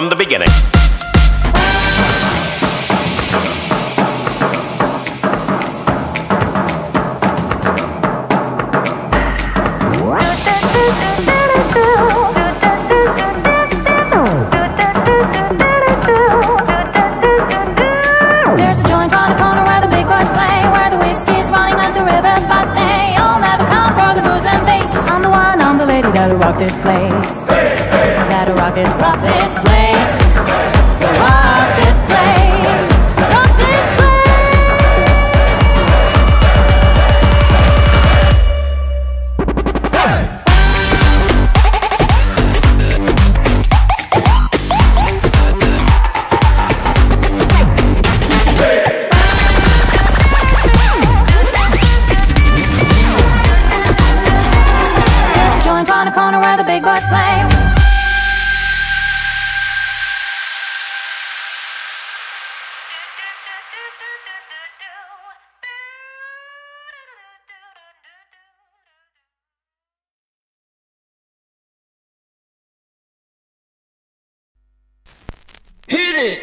from the beginning. This place, hey, hey. Gotta rock this place, rock this place, rock this place. Hey. There's a joint round the corner where the big boys play. Hit it!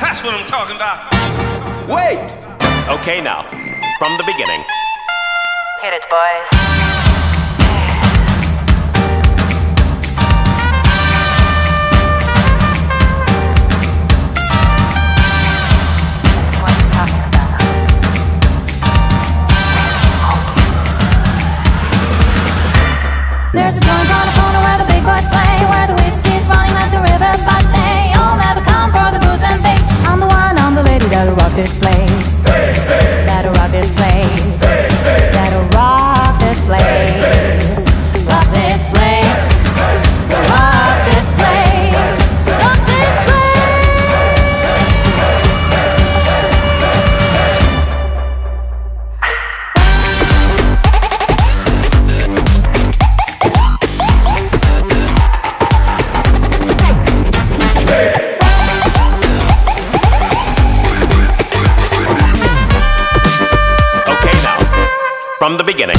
That's what I'm talking about. Wait! Okay, now, from the beginning. Hit it, boys. There's a joint on the corner where the big boys play, where the whiskey's running like the river, but they all never come for the booze and bass. I'm the one, I'm the lady that'll rock this place, hey, hey. That'll rock this place, hey, hey. That'll rock this place, hey, hey. Rock this place, hey, hey. Rock this place, hey, hey. Rock this place. From the beginning.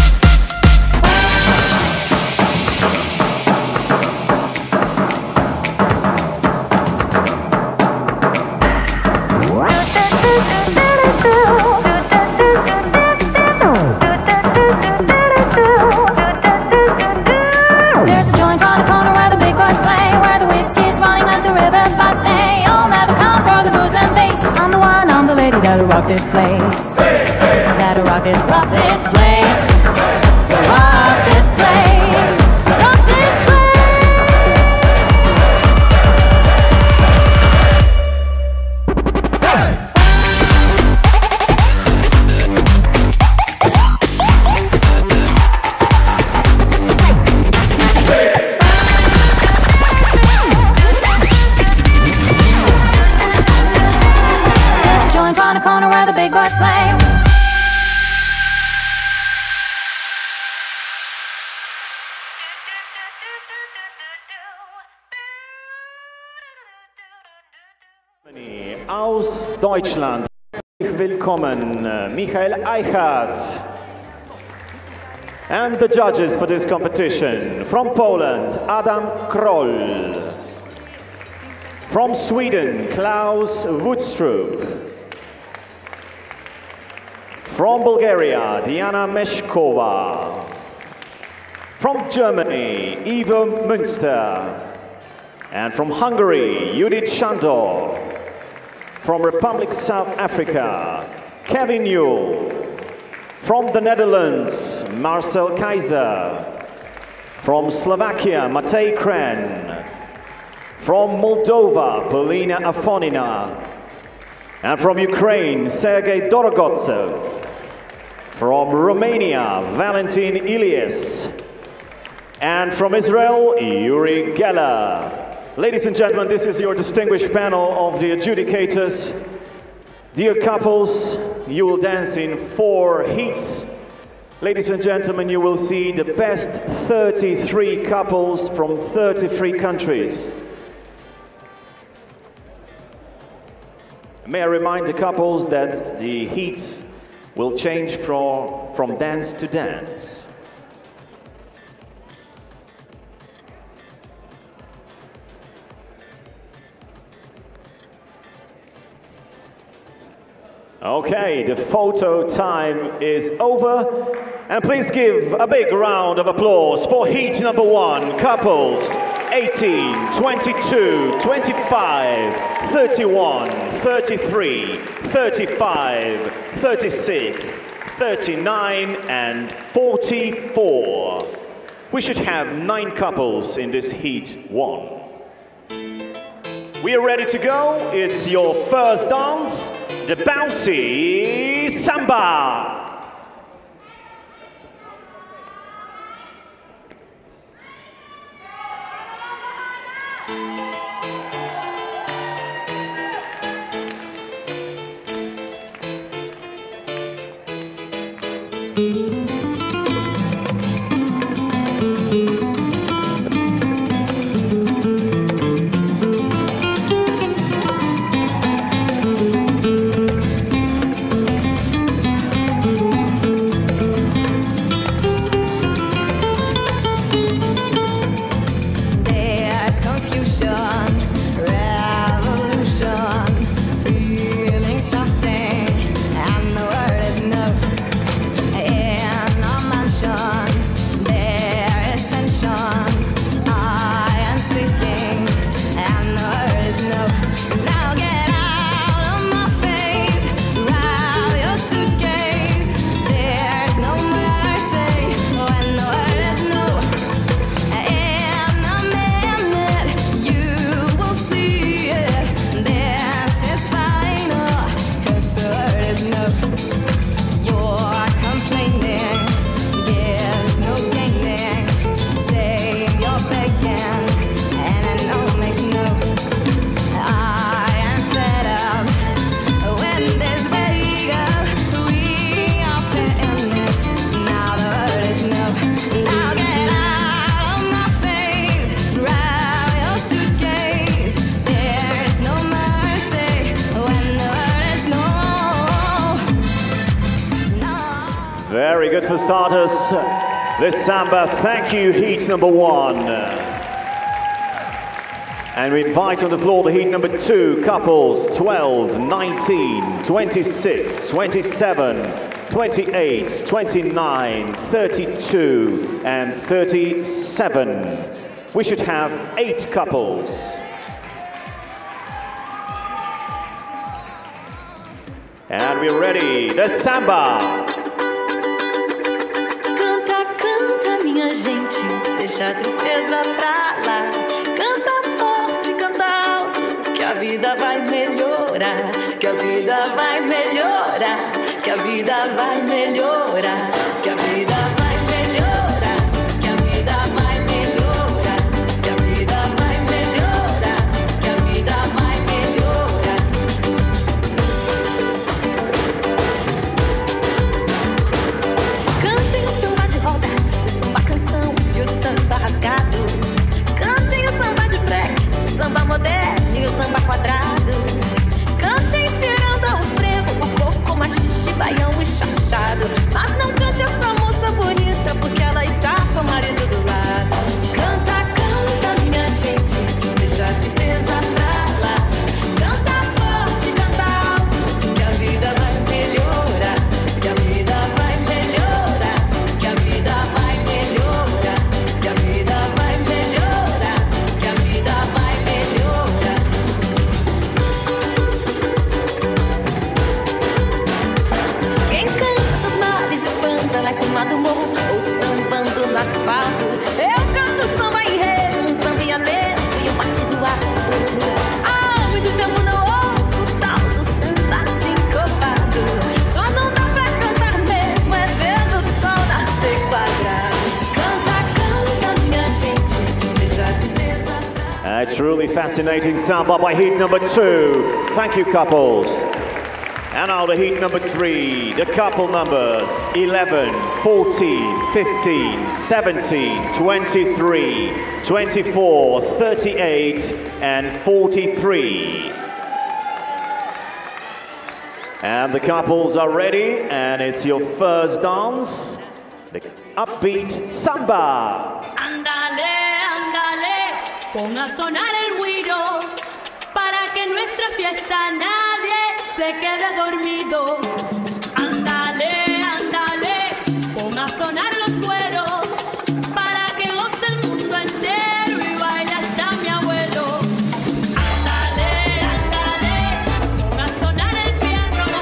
Aus Deutschland. Herzlich willkommen, Michael Eichhardt. And the judges for this competition. From Poland, Adam Kroll. From Sweden, Klaus Vodstrup. From Bulgaria, Diana Meshkova. From Germany, Eva Münster. And from Hungary, Judith Chandor. From Republic of South Africa, Kevin Yule. From the Netherlands, Marcel Kaiser. From Slovakia, Matej Kren. From Moldova, Polina Afonina. And from Ukraine, Sergei Dorogotsev. From Romania, Valentin Ilieș. And from Israel, Yuri Geller. Ladies and gentlemen, this is your distinguished panel of the adjudicators. Dear couples, you will dance in 4 heats. Ladies and gentlemen, you will see the best 33 couples from 33 countries. May I remind the couples that the heats will change from dance to dance. Okay, the photo time is over. And please give a big round of applause for heat number one, couples 18, 22, 25, 31, 33, 35, 36, 39, and 44. We should have 9 couples in this heat one. We are ready to go. It's your first dance, the bouncy samba. Very good for starters, this samba. Thank you, heat number one. And we invite on the floor the heat number two, couples 12, 19, 26, 27, 28, 29, 32, and 37. We should have 8 couples. And we're ready, the samba. Gente, deixa a tristeza pra lá. Canta forte, canta alto, que a vida vai melhorar. Que a vida vai melhorar. Que a vida vai melhorar. Que a vida vai. Cantem o samba de break, o samba moderno e o samba quadrado. Cantem ciranda, o frevo, o coco, machixe, baião e chachado. Mas não cante essa moça bonita, porque ela está com o marido do lado. Canta, canta, minha gente, deixa a tristeza pra lá. Canta forte, canta alto, que a vida vai melhorar. Que a vida vai melhorar. Que a vida vai melhorar. Do morro, ou sambando no asfalto. Eu canto samba enredo, um sambinha lento e um partido alto. Há muito tempo não ouço o tal do samba sincopado. Só não dá pra cantar mesmo, é vendo o sol nascer quadrado. Canta, canta, minha gente, deixa a tristeza pra... A truly fascinating samba by heat number 2. Thank you, couples. And now the heat number 3, the couple numbers 11, 14, 15, 17, 23, 24, 38, and 43. And the couples are ready, and it's your first dance, the upbeat samba. Andale, andale, ponga a sonar el güiro, para que nuestra fiesta nadie se quede dormido. Ándale, ándale, pon a sonar los cueros para que goce el mundo entero y baile hasta mi abuelo. Ándale, ándale, pon a sonar el piano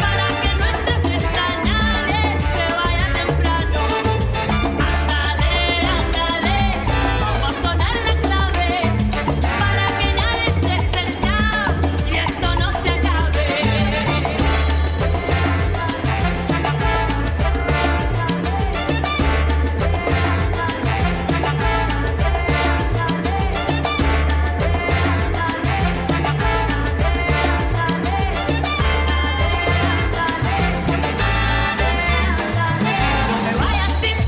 para que no esté presta nadie, se vaya temprano. Ándale, ándale, pon a sonar la clave para que nadie esté sentado y esto no se acabe. No me vayas sin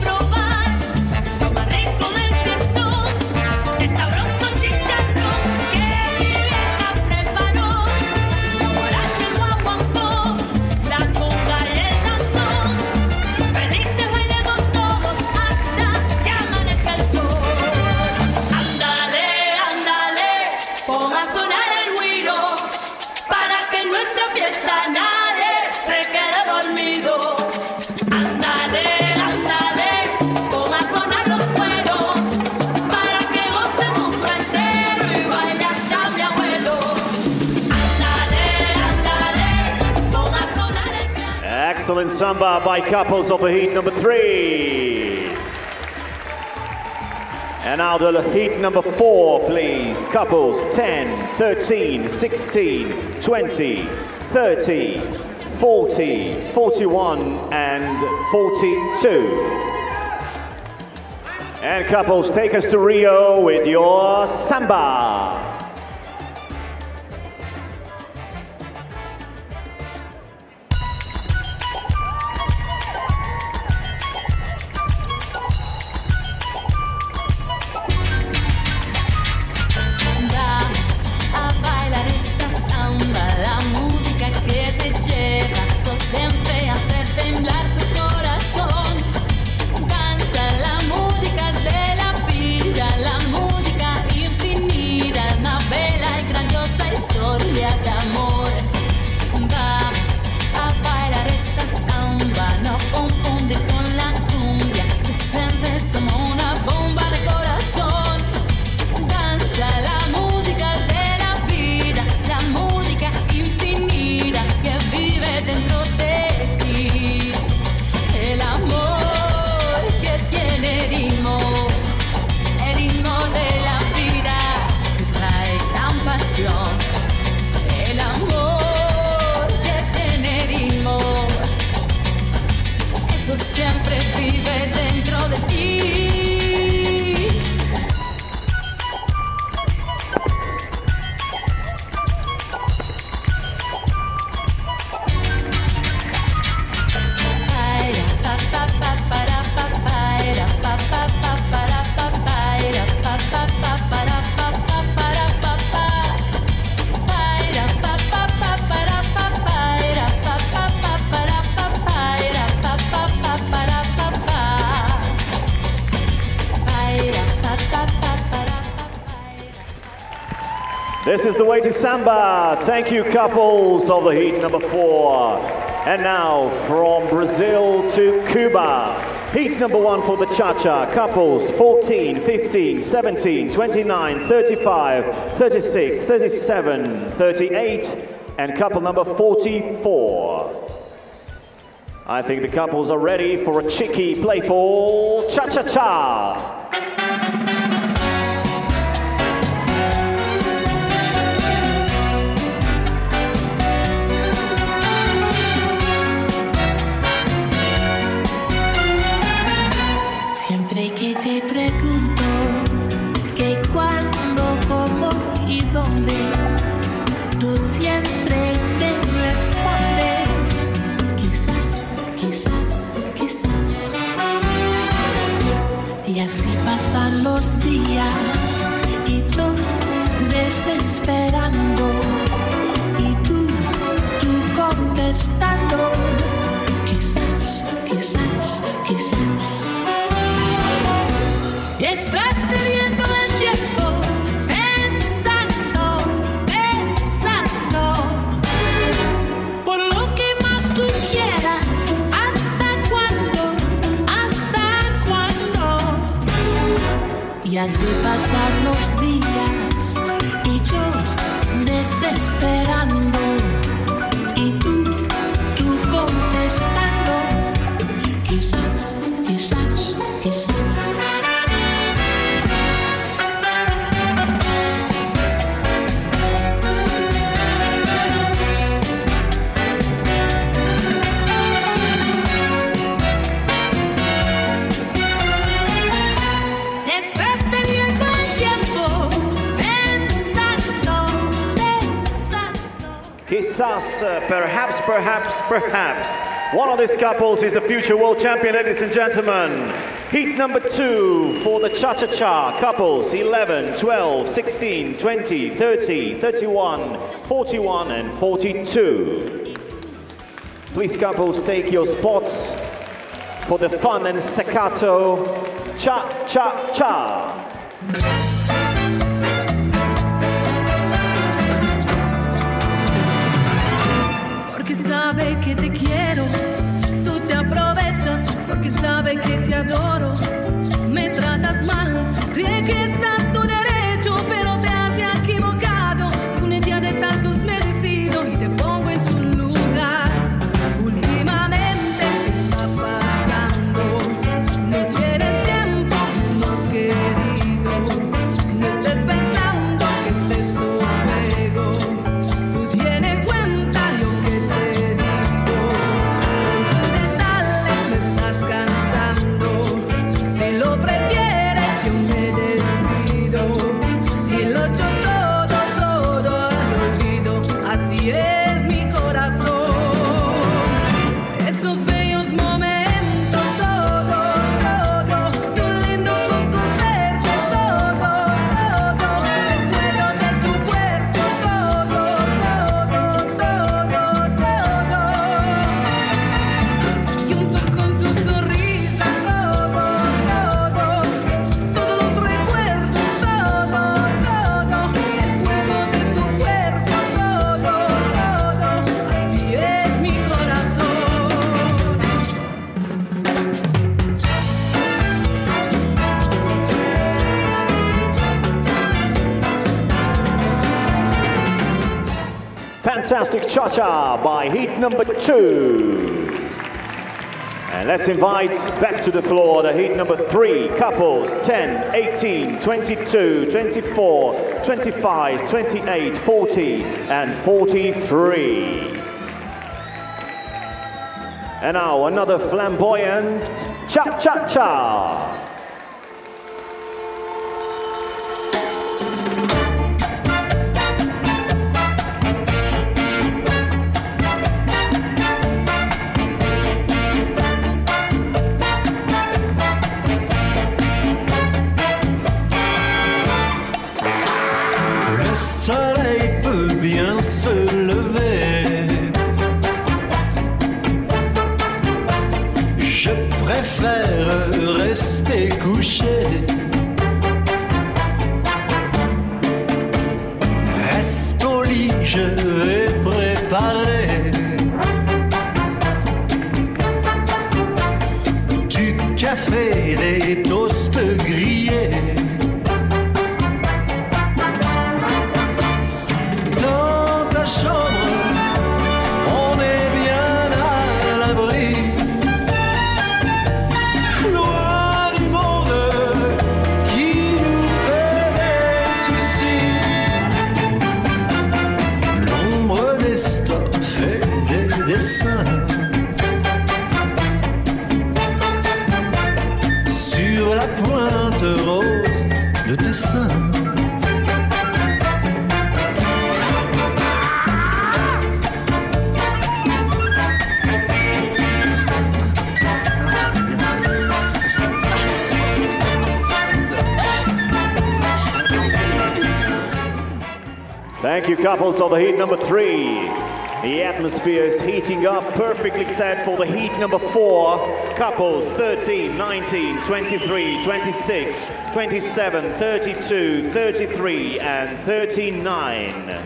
probar, toma rico del fiestón, el sabroso chicharrón que mi vieja preparó. La guaracha, el guaguancó, la cumbia y el danzón, felices bailemos todos hasta que amanezca el sol. Ándale, ándale, pon a sonar el güiro para que en nuestra fiesta nadie se quede dormido. Ándale, ándale, pon a sonar los cueros para que goce el mundo entero y baile hasta mi abuelo. Ándale, ándale, pon a sonar el piano. Excellent samba by couples of the heat number three. And now the heat number four, please. Couples 10, 13, 16, 20, 30, 40, 41, and 42. And couples, take us to Rio with your samba. Vamos a bailar esta samba, la música que te lleva, eso siempre hace temblar tu corazón. Danza la música de la villa, la música infinita, una bella y grandiosa historia de amor. Vamos a bailar esta samba, no confunde con la cumbia, te sientes como una bomba de corazón. Danza la música de la vida, la música infinita que vive dentro de ti. El amor que tiene el ritmo de la vida que trae gran pasión. El amor que tiene ritmo, eso siempre vive dentro de ti. Papaira, papapapara, papaira, papapapara, papaira, papapapara, papapara, papá. Papaira, papapapara, papaira, papapapara, papaira, papapapara, papá. Papaira, papapapara, papaira. This is the way to samba. Thank you, couples of the heat number four. And now from Brazil to Cuba, heat number one for the cha-cha, couples 14, 15, 17, 29, 35, 36, 37, 38, and couple number 44. I think the couples are ready for a cheeky, playful cha-cha-cha. Siempre que te pregunto que cuándo, cómo y dónde, tú siempre te respondes quizás, quizás, quizás. Y así pasan los días y yo desesperando y tú contestando quizás, quizás, quizás. Estás perdiendo el tiempo pensando, pensando. He says, perhaps, perhaps, perhaps. One of these couples is the future world champion, ladies and gentlemen. Heat number 2 for the cha-cha-cha couples, 11, 12, 16, 20, 30, 31, 41, and 42. Please, couples, take your spots for the fun and staccato cha-cha-cha. Sabe que te quiero, tú te aprovechas porque sabe que te adoro. Me tratas mal, cree que estás tu derecho, pero te has equivocado. Un día de tantos merecido y te pongo en tu lugar. Últimamente te está pasando, no tienes tiempo, no has querido. No estés pensando que este es un juego. Fantastic cha-cha by heat number 2. And let's invite back to the floor the heat number 3 couples, 10, 18, 22, 24, 25, 28, 40, and 43. And now another flamboyant cha-cha-cha. Rester couché, reste au lit, je vais préparer du café, des toasts grillés. Dans ta chambre, sur la pointe rose de tes seins. Thank you, couples of the heat number 3. The atmosphere is heating up, perfectly set for the heat number 4. Couples 13, 19, 23, 26, 27, 32, 33, and 39.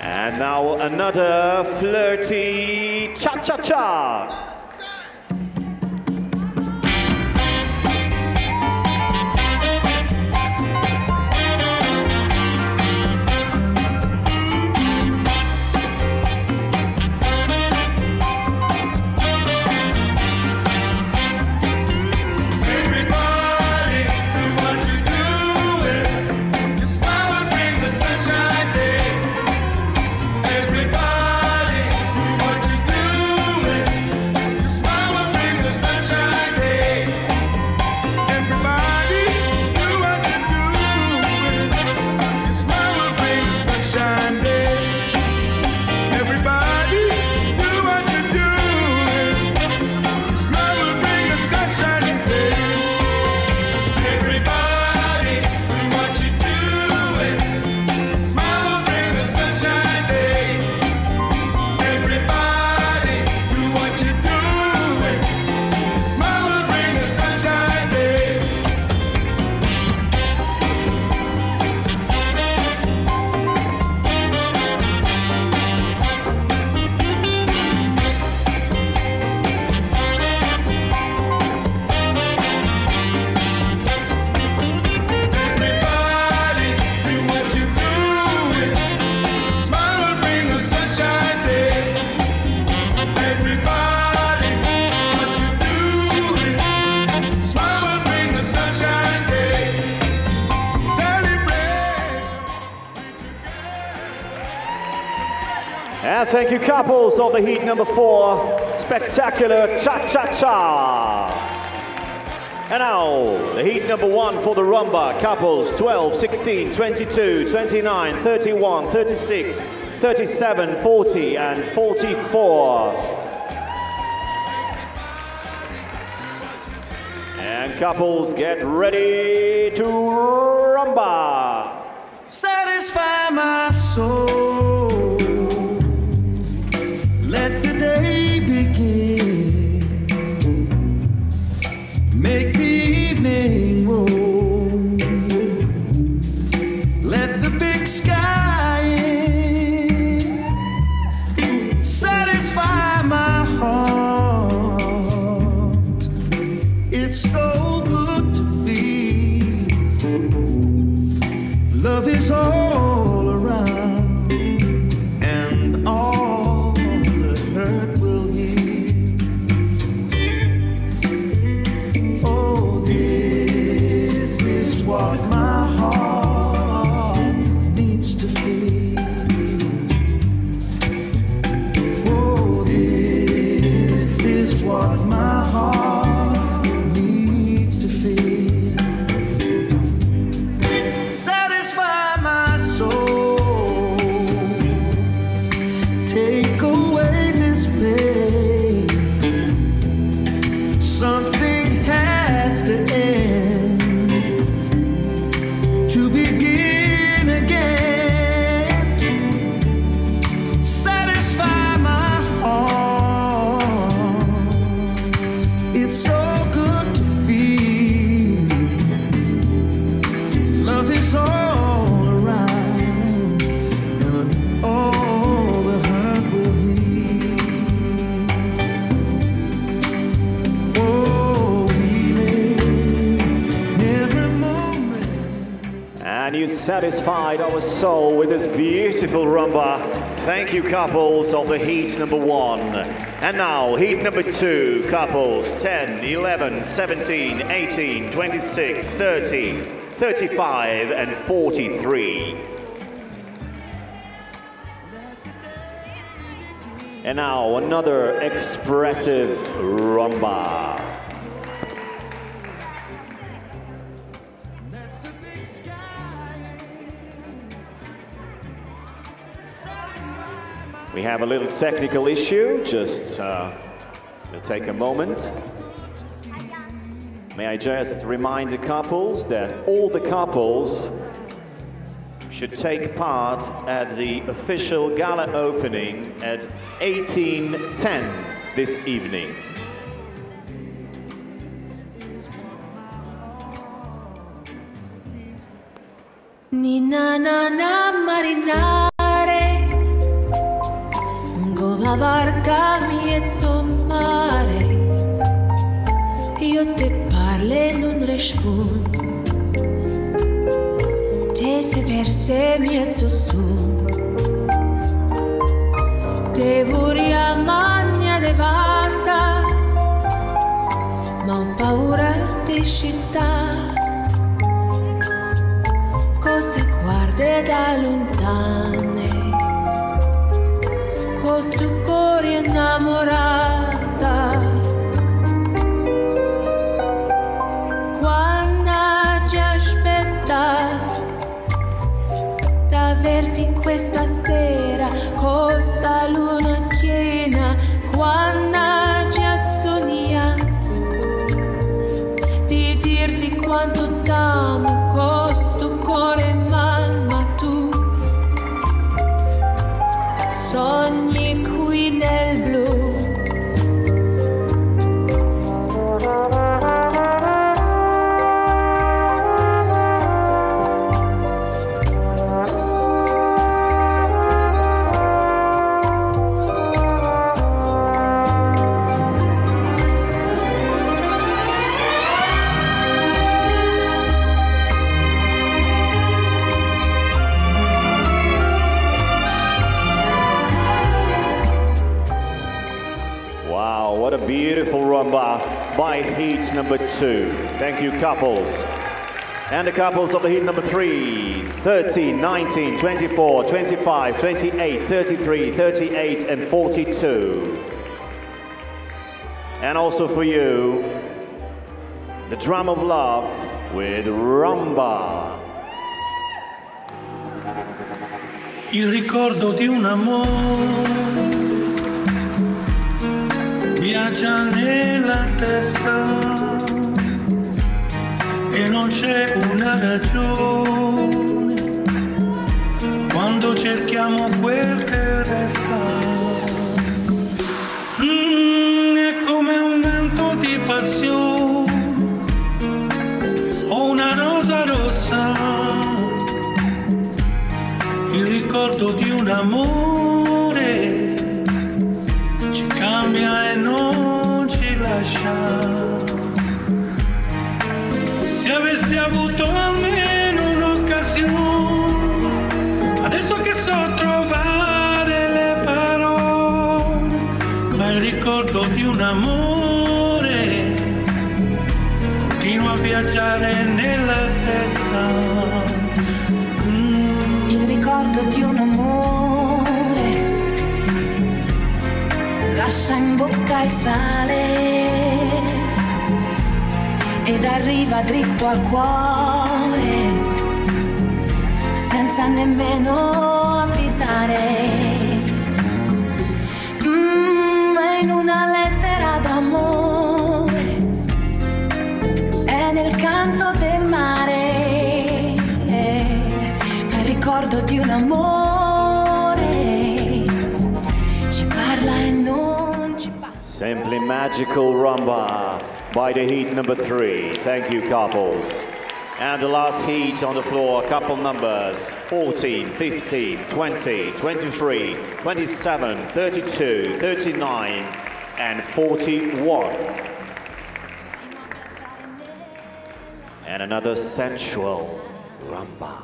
And now another flirty cha-cha-cha. And thank you, couples of the heat number 4, spectacular cha-cha-cha. And now, the heat number 1 for the rumba, couples 12, 16, 22, 29, 31, 36, 37, 40, and 44. And couples, get ready to rumba. Satisfy my soul. Let the day begin, make the evening roll, let the big sky in, satisfy my heart, it's so good to feel, love is all around. What my heart needs to feel. Oh, this is what my heart needs to feel. Satisfy my soul. Take away this pain. Something has to end. And you satisfied our soul with this beautiful rumba. Thank you, couples of the heat number 1. And now, heat number 2, couples 10, 11, 17, 18, 26, 30, 35, and 43. And now, another expressive rumba. We have a little technical issue, just it'll take a moment. May I just remind the couples that all the couples should take part at the official gala opening at 18:10 this evening. Ni na na na marina. La barca mi è mare. Io te parlo e non rispondo. Te se per sé mi è sussurro. Te vorrei magna devasa. Ma ho paura di città. Cose guarde da lontane. Questo cuore innamorata quando ci aspettavo d'averti questa sera con sta luna piena quando ci ha sognato di dirti quanto t'amo con questo cuore mamma tu sogni nel blu by heat number 2. Thank you, couples. And the couples of the heat number 3, 13, 19, 24, 25, 28, 33, 38 and 42. And also for you, the Drum of Love with Rumba. Il ricordo di un amore viaggia nella testa e non c'è una ragione quando cerchiamo quel che resta. È come un vento di passione o una rosa rossa, il ricordo di un amore ci cambia e non ci lascia. Se avessi avuto almeno un'occasione, adesso che so trovare le parole, ma il ricordo di un amore continua a viaggiare nella testa. Il ricordo di un amore lascia in bocca il sale ed arriva dritto al cuore, senza nemmeno avvisare. Ma in una lettera d'amore, è nel canto del mare, ma il ricordo di un amore ci parla e non ci passa. Simply magical rumba by the heat number 3. Thank you, couples. And the last heat on the floor, couple numbers 14, 15, 20, 23, 27, 32, 39, and 41. And another sensual rumba.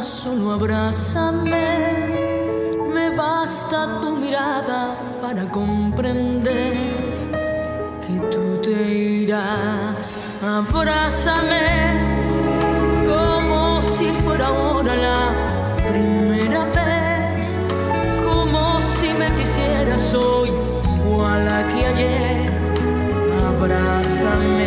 Solo abrázame, me basta tu mirada para comprender que tú te irás. Abrázame como si fuera ahora la primera vez, como si me quisieras hoy igual a que ayer. Abrázame.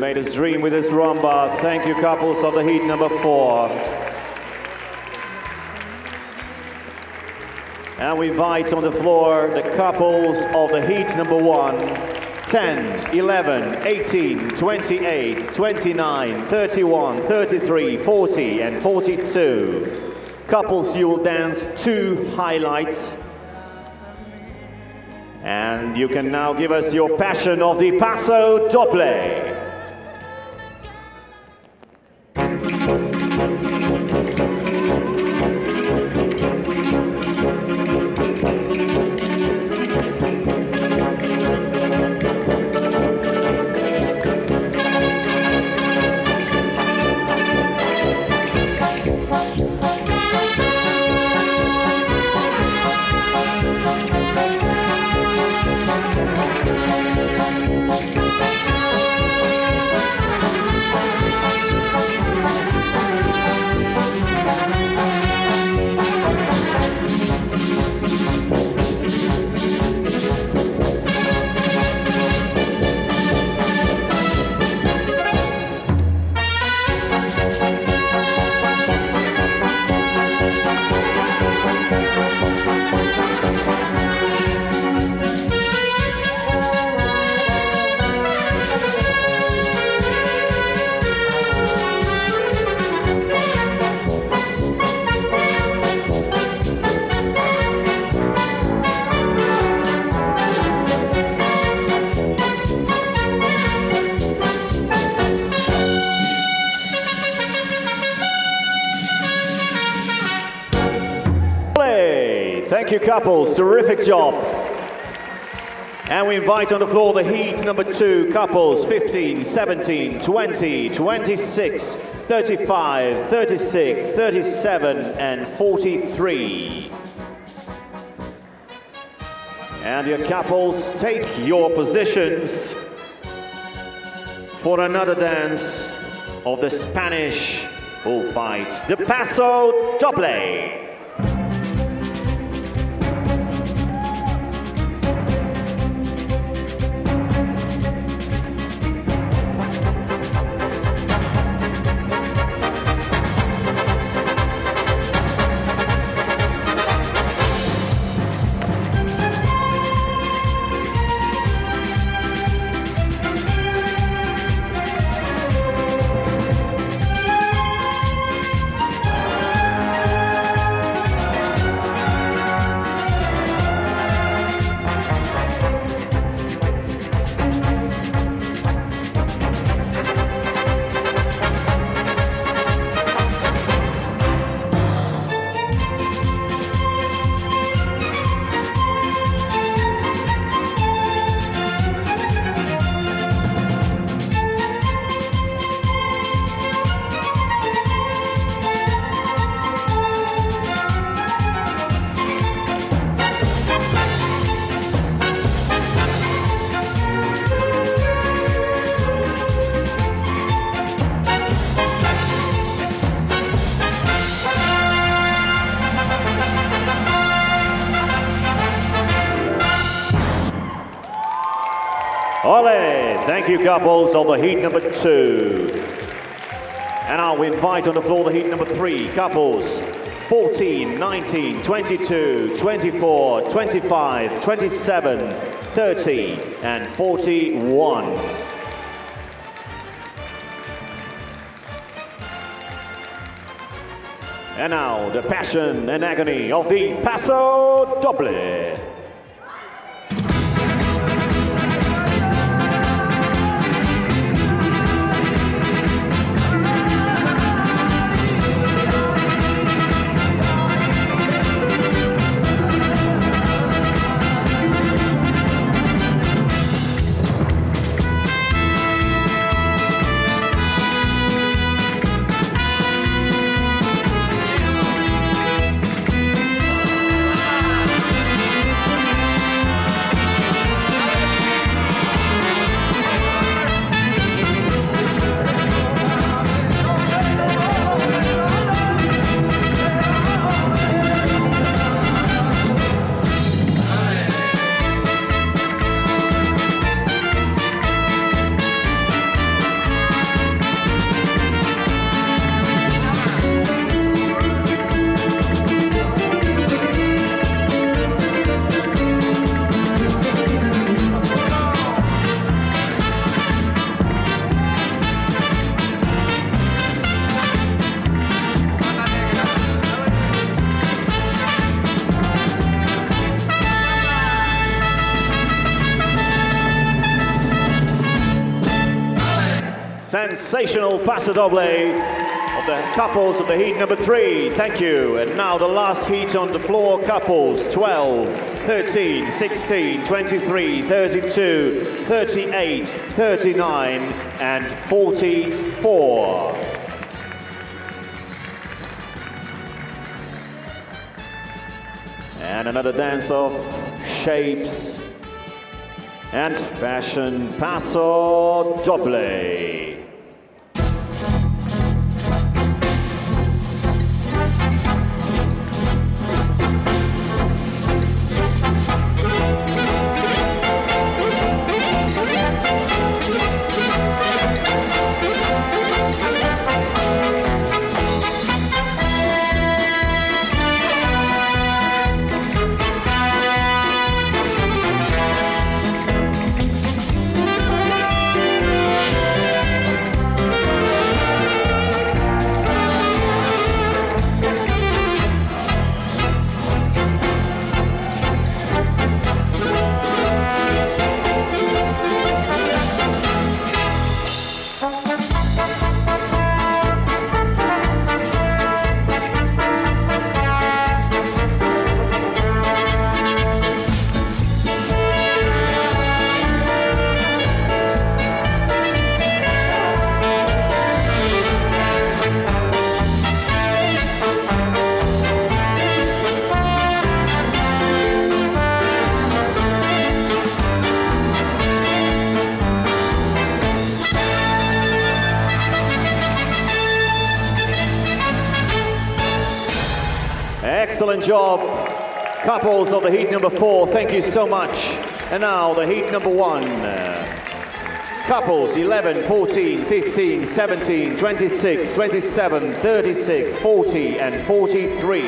Made us dream with this rumba. Thank you, couples of the heat number 4. And we invite on the floor the couples of the heat number 1, 10, 11, 18, 28, 29, 31, 33, 40, and 42. Couples, you will dance 2 highlights. And you can now give us your passion of the Paso Doble. Thank you, couples. Terrific job. And we invite on the floor the heat number 2, couples 15, 17, 20, 26, 35, 36, 37, and 43. And your couples, take your positions for another dance of the Spanish bullfight, the Paso Doble. Thank you, couples of the heat number 2. And now we invite on the floor the heat number 3, couples 14, 19, 22, 24, 25, 27, 30, and 41. And now the passion and agony of the Paso Doble. Sensational Paso Doble of the couples of the heat number 3. Thank you. And now the last heat on the floor, couples 12, 13, 16, 23, 32, 38, 39, and 44. And another dance of shapes and fashion, Paso Doble. Excellent job, couples of the heat number 4. Thank you so much. And now the heat number 1. Couples 11, 14, 15, 17, 26, 27, 36, 40, and 43.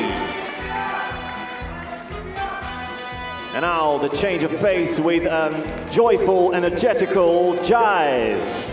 And now the change of pace with a joyful, energetical jive.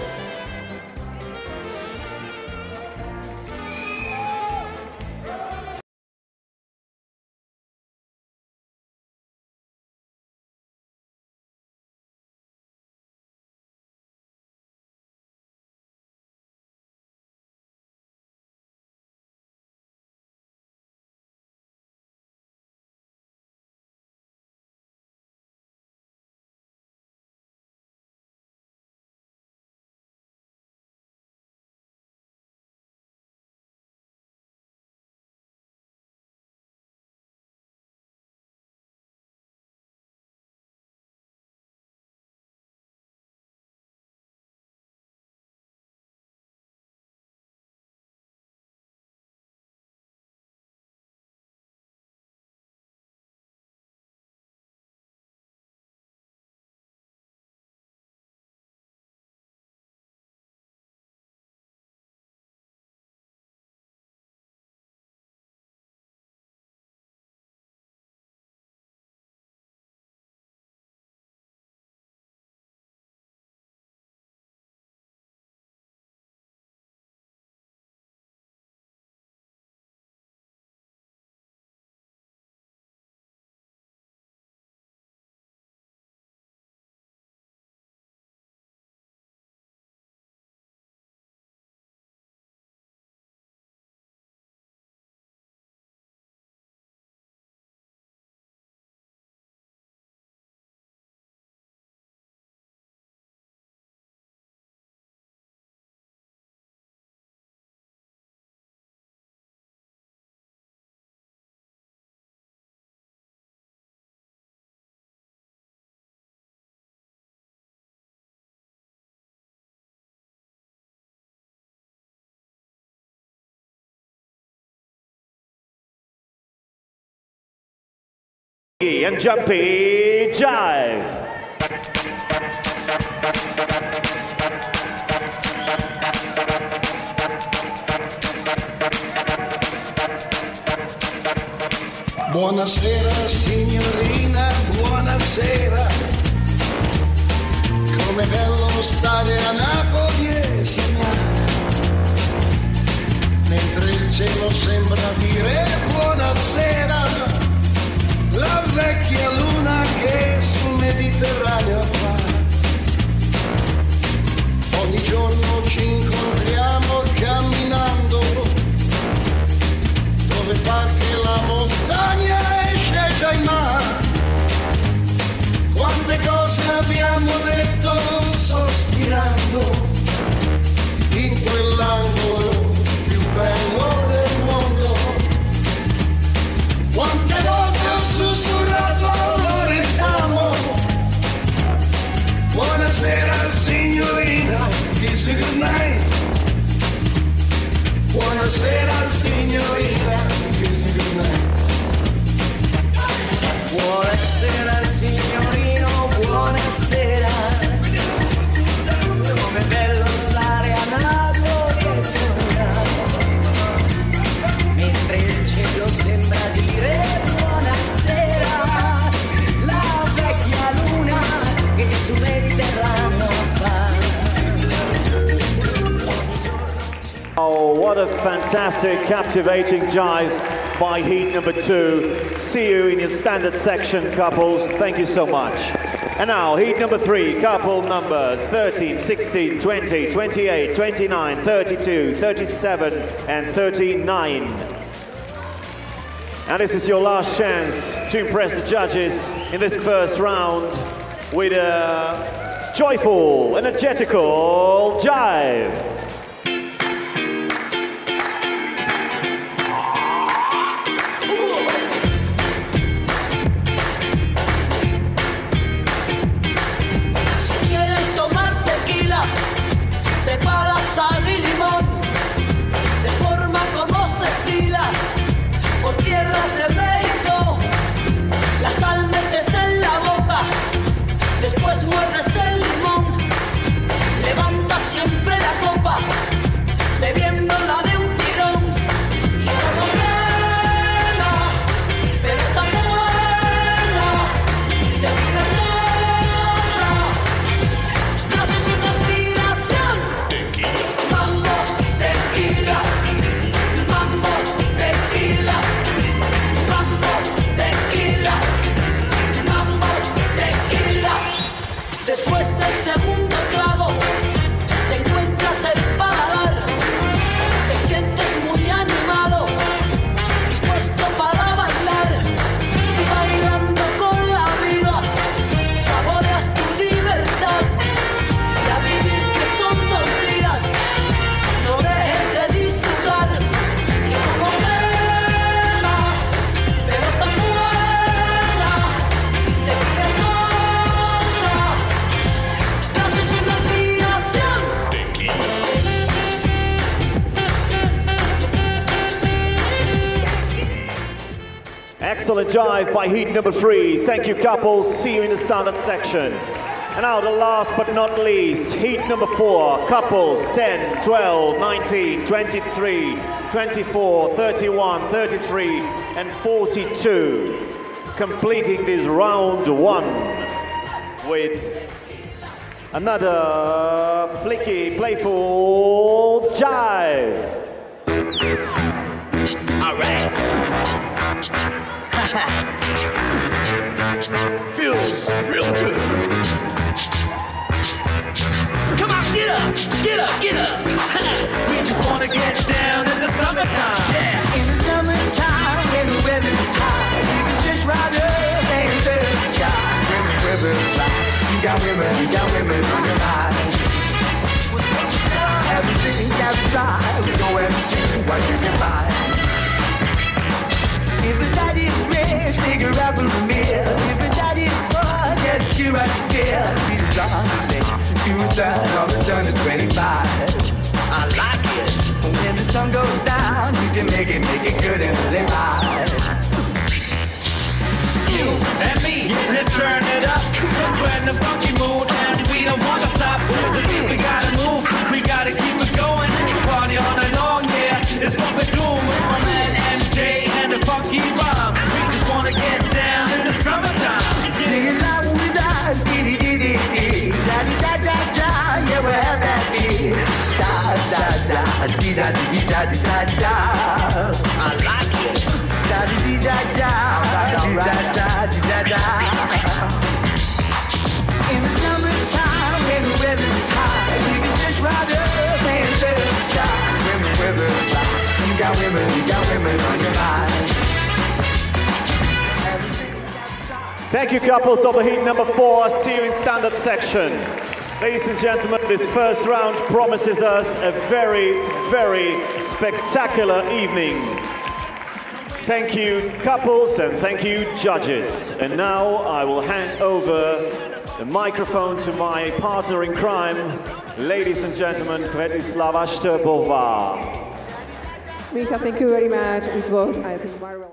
And jumpy jive. Buonasera signorina, buonasera. Come bello stare a Napoli e sognare. Mentre il cielo sembra dire buonasera. La vecchia luna che sul Mediterraneo fa. Ogni giorno ci incontriamo camminando, dove pare che la montagna esce già in mare. Quante cose abbiamo detto sospirando, in quell'angolo più bello del mondo. Quante volte sussurrato Loredano. Buonasera signorina, kiss me goodnight. Buonasera signorina, kiss me goodnight. Buonasera signorino, buonasera. Come bello stare a Napoli e sognare. Mentre il cielo sembra dire oh, what a fantastic, captivating jive by heat number 2. See you in your standard section, couples. Thank you so much. And now, heat number 3, couple numbers 13, 16, 20, 28, 29, 32, 37, and 39. And this is your last chance to impress the judges in this first round with a joyful, energetical jive. Tierras Excellent dive by heat number 3. Thank you, couples. See you in the standard section. And now the last but not least, heat number 4, couples 10, 12, 19, 23, 24, 31, 33, and 42. Completing this round 1 with another flicky, playful jive. All right. Feels real good. Come on, get up, get up, get up. We just want to get down in the summertime. Yeah. In the summertime, when the weather is hot, we can just ride up and turn the sky. Women, women, you got women on your mind. Everything outside, we go and see what you can find. If the light is red, figure out who the mirror. If the light is fun, that's you right there. We love it, you turn on the turn to 25. I like it. When the sun goes down, you can make it good and really hard. You and me, let's turn it up. 'Cause we're in a funky mood and we don't want to stop. The beat, we gotta move. Gotta keep it going, party on and on, yeah, it's what we're doing with my man MJ and the funky rhyme. We just wanna get down in the summertime. Sing along with us, dee dee dee dee, da dee da da da, yeah, we're happy. Da da da, dee da dee da dee da da. I like it. Da dee da da, dee da da dee da da. In the summertime, when the weather is hot. Thank you, couples over heat number 4. See you in standard section. Ladies and gentlemen, this first round promises us a very, very spectacular evening. Thank you, couples, and thank you, judges. And now I will hand over the microphone to my partner in crime, ladies and gentlemen, Kvetoslava Štrbová. Misha, thank you very much. It was, I think, marvelous.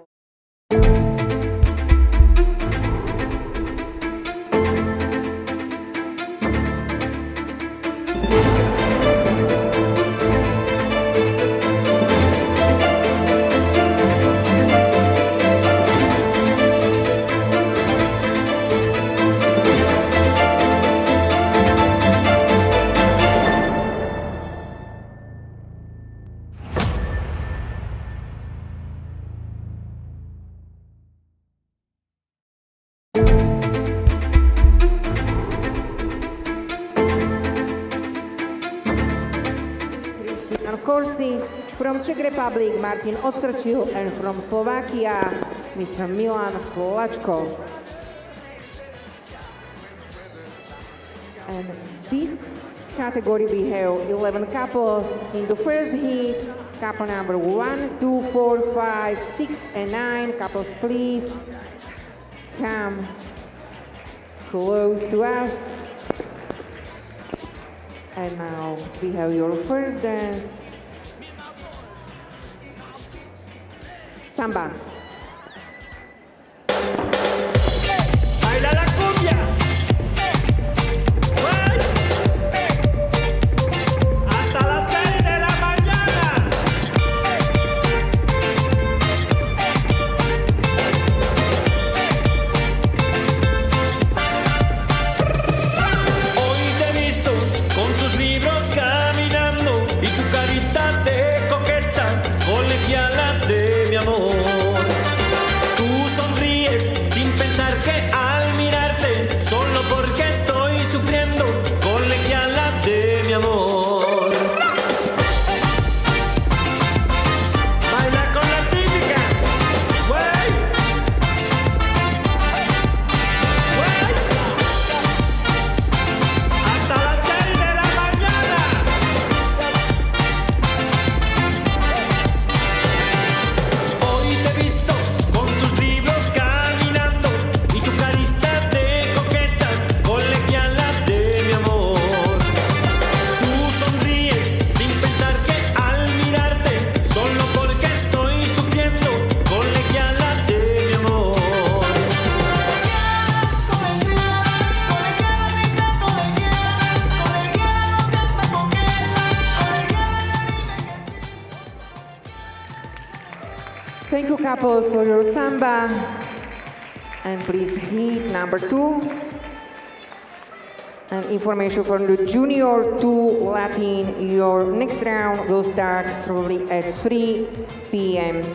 From Czech Republic, Martin Ostrčil, and from Slovakia, Mr. Milan Klačko. And this category we have 11 couples. In the first heat, couple number 1, 2, 4, 5, 6, and 9. Couples, please come close to us. And now we have your first dance. Samba. Baila la cumbia. Hasta las 6 de la mañana. Hoy te he visto con tus libros caminando y tu carita de coqueta, colegiala de mi amor. Tú sonríes sin pensar que al mirarte Thank you, couples, for your samba. And please hit number 2. And information from the junior to Latin. Your next round will start probably at 3 p.m.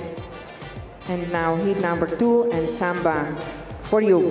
And now hit number 2 and samba for you.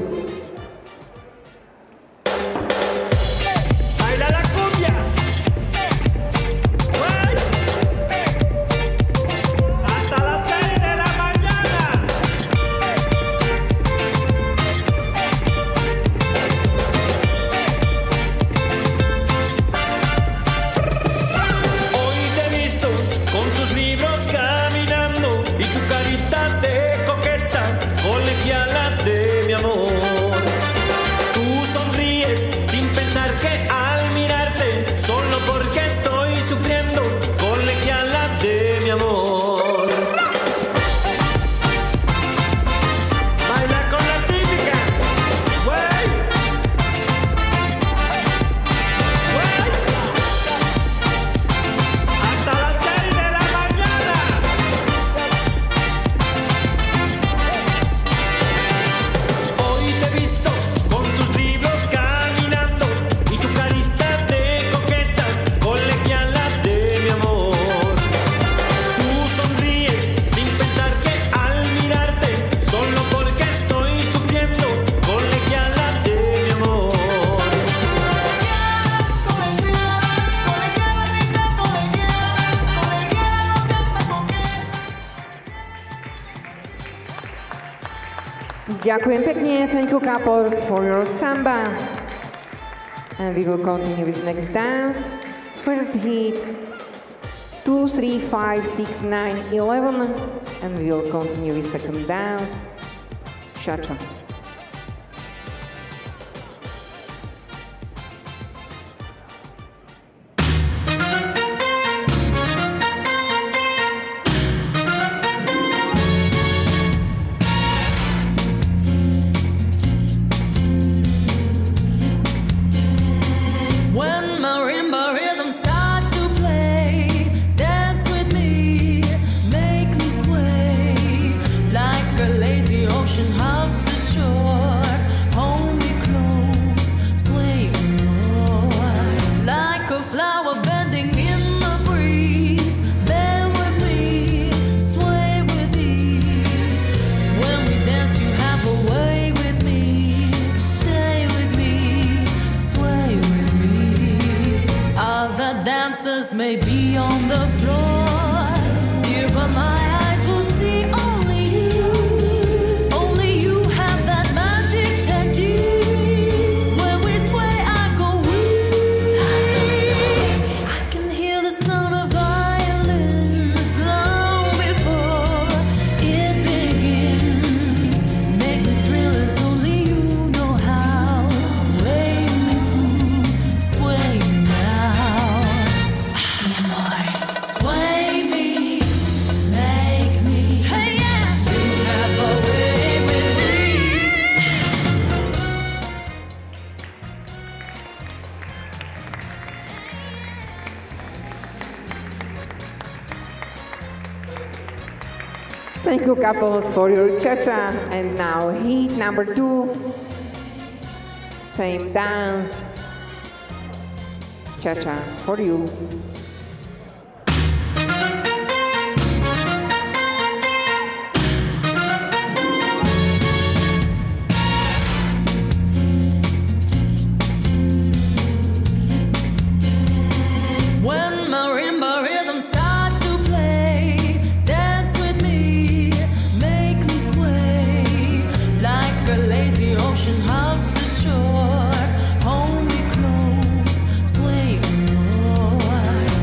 Ďakujem pekne, thank you couples for your samba. And we will continue with next dance. First hit 2, 3, 5, 6, 9, 11. And we will continue with second dance. Cha-cha. Couples for your cha-cha, and now hit number 2, same dance, cha-cha for you. Home me close, sway me more.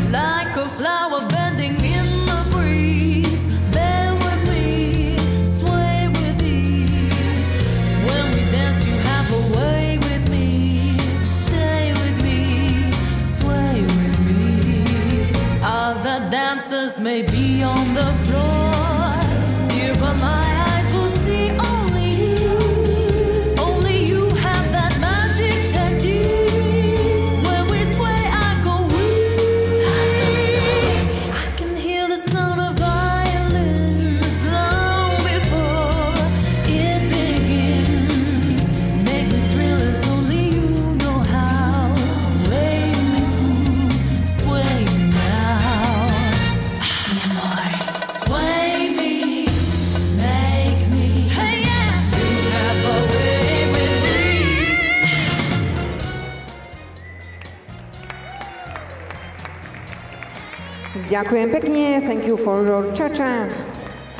Ďakujem pekne, thank you for your cha-cha.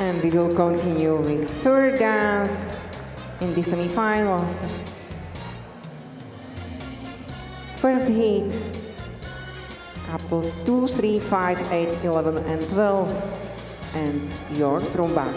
And we will continue with third dance in the semi-final. First hit, couples 2, 3, 5, 8, 11 and 12, and your rumba.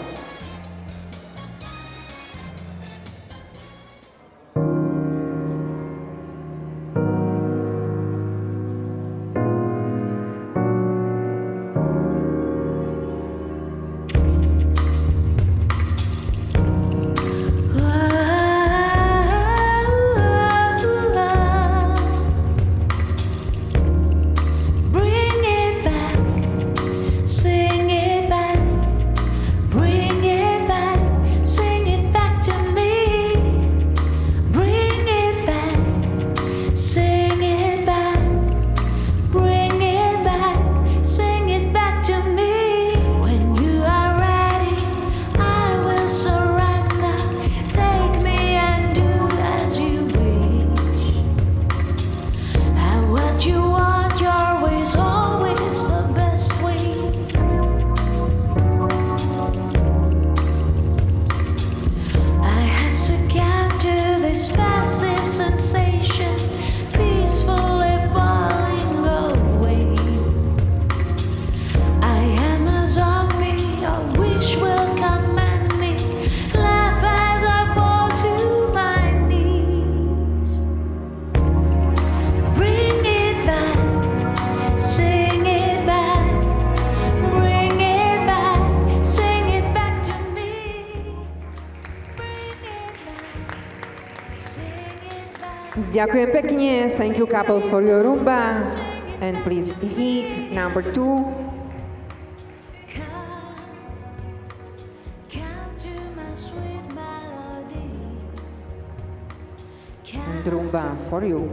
Ďakujem pekne, thank you couples for your rumba, and please hit number 2. And rumba for you.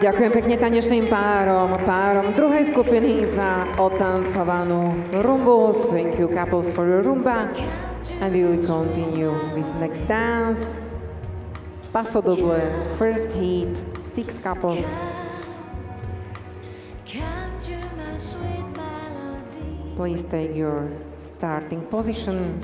Ďakujem pekne tanečným párom druhej skupiny za otancovanú rumbu. Thank you couples for your rumba. And we will continue with next dance. Paso doble, first hit, 6 couples. Please take your starting position.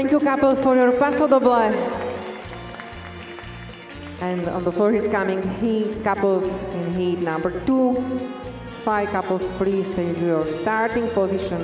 Thank you, couples, for your paso doble. And on the floor is coming heat couples in heat number 2. 5 couples, please take your starting position.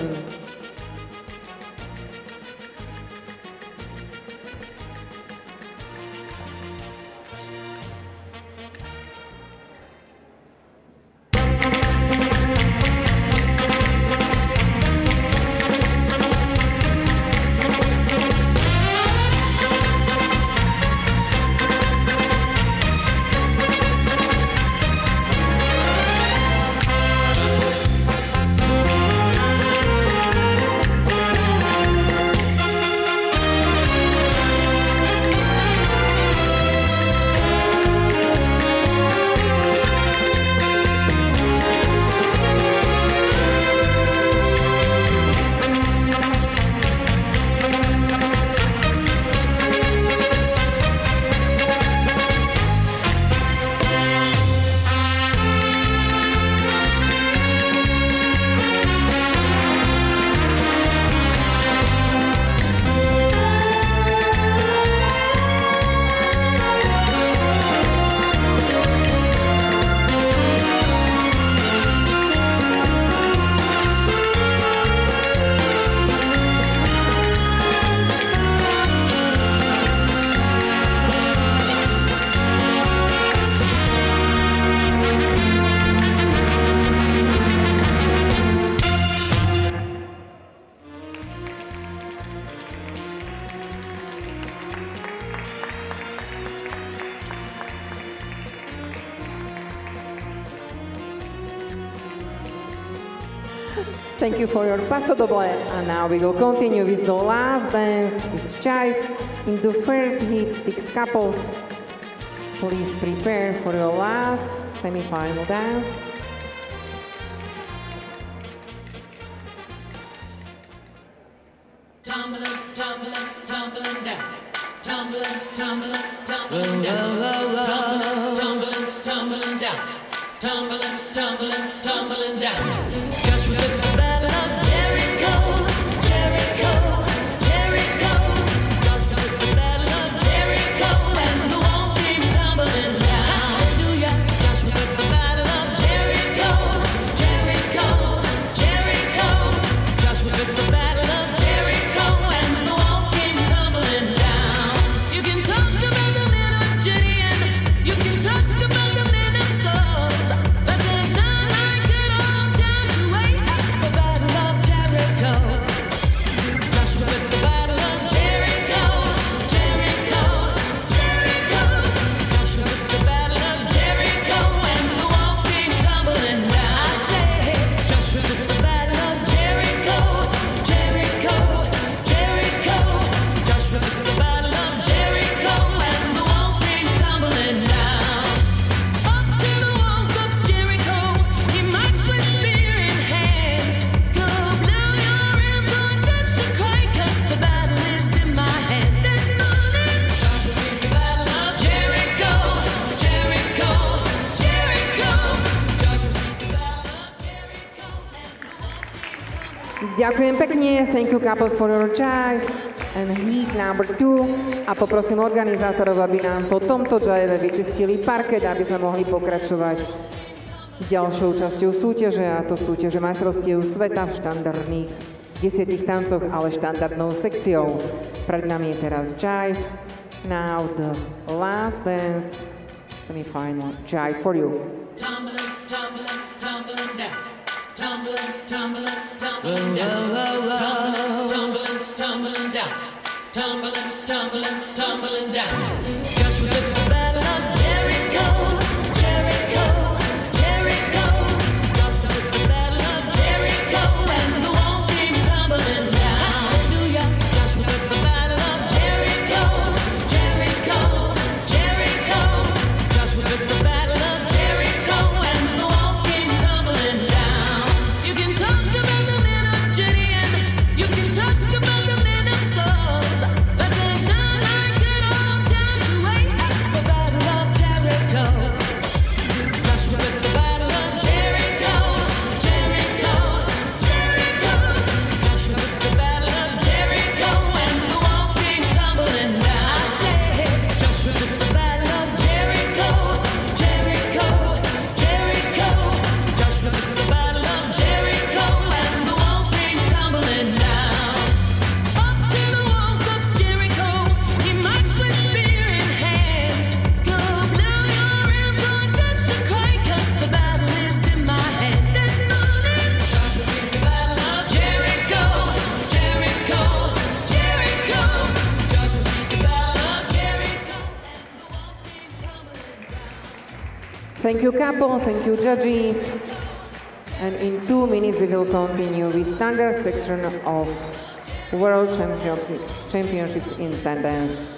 Thank you for your paso doble. And now we will continue with the last dance with chive. In the first heat, 6 couples. Please prepare for your last semi-final dance. Ďakujem pekne, thank you couples for your jive and heat number 2 a poprosím organizátorov, aby nám po tomto jive vyčistili parket, aby sme mohli pokračovať ďalšou časťou súťaže, a to súťaže majstrovstiev sveta v štandardných 10 tancoch, ale štandardnou sekciou. Pred nami je teraz jive. Now the last dance, semi-final jive for you. Tumbling, tumbling, tumbling down, tumbling, tumbling down, tumbling, tumbling, tumbling down. Just with the battle of Jericho. Thank you, couple. Thank you, judges. And in 2 minutes, we will continue with standard section of World Championships in Tendance.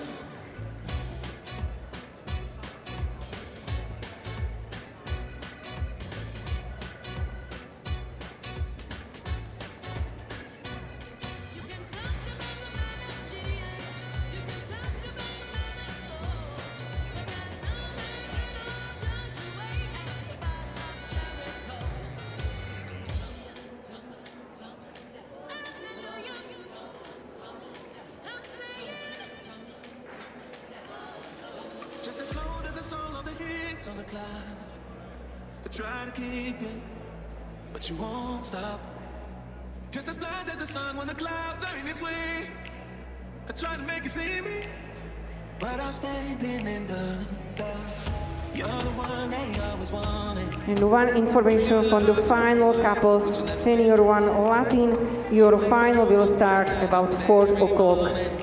And one information from the final couples, Senior 1 Latin, your final will start about 4 o'clock.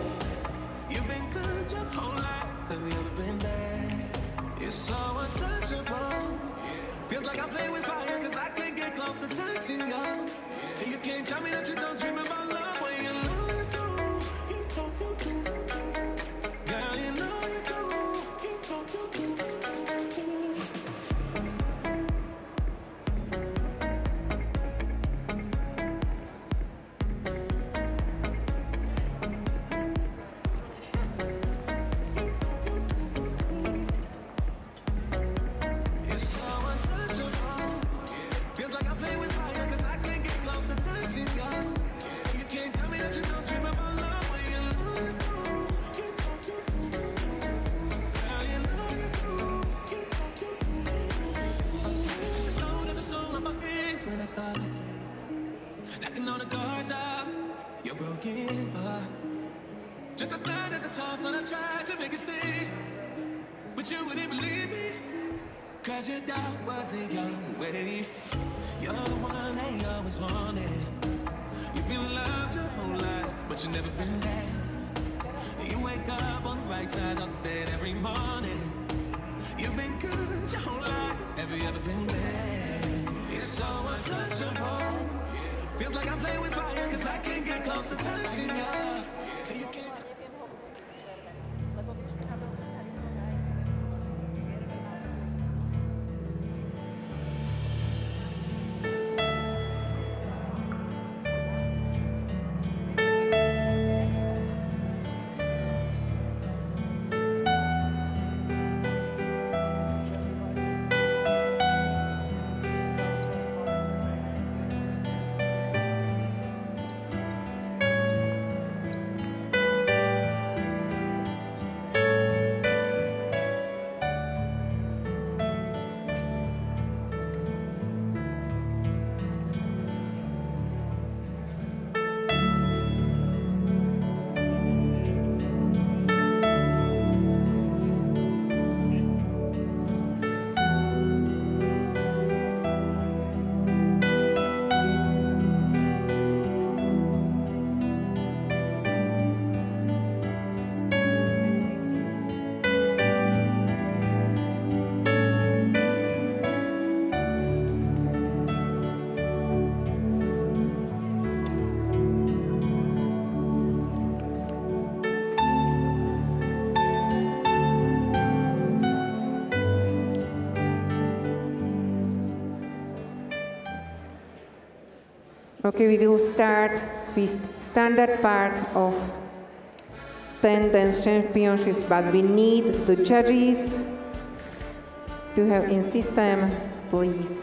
Okay, we will start with standard part of 10 dance championships, but we need the judges to have in system, please.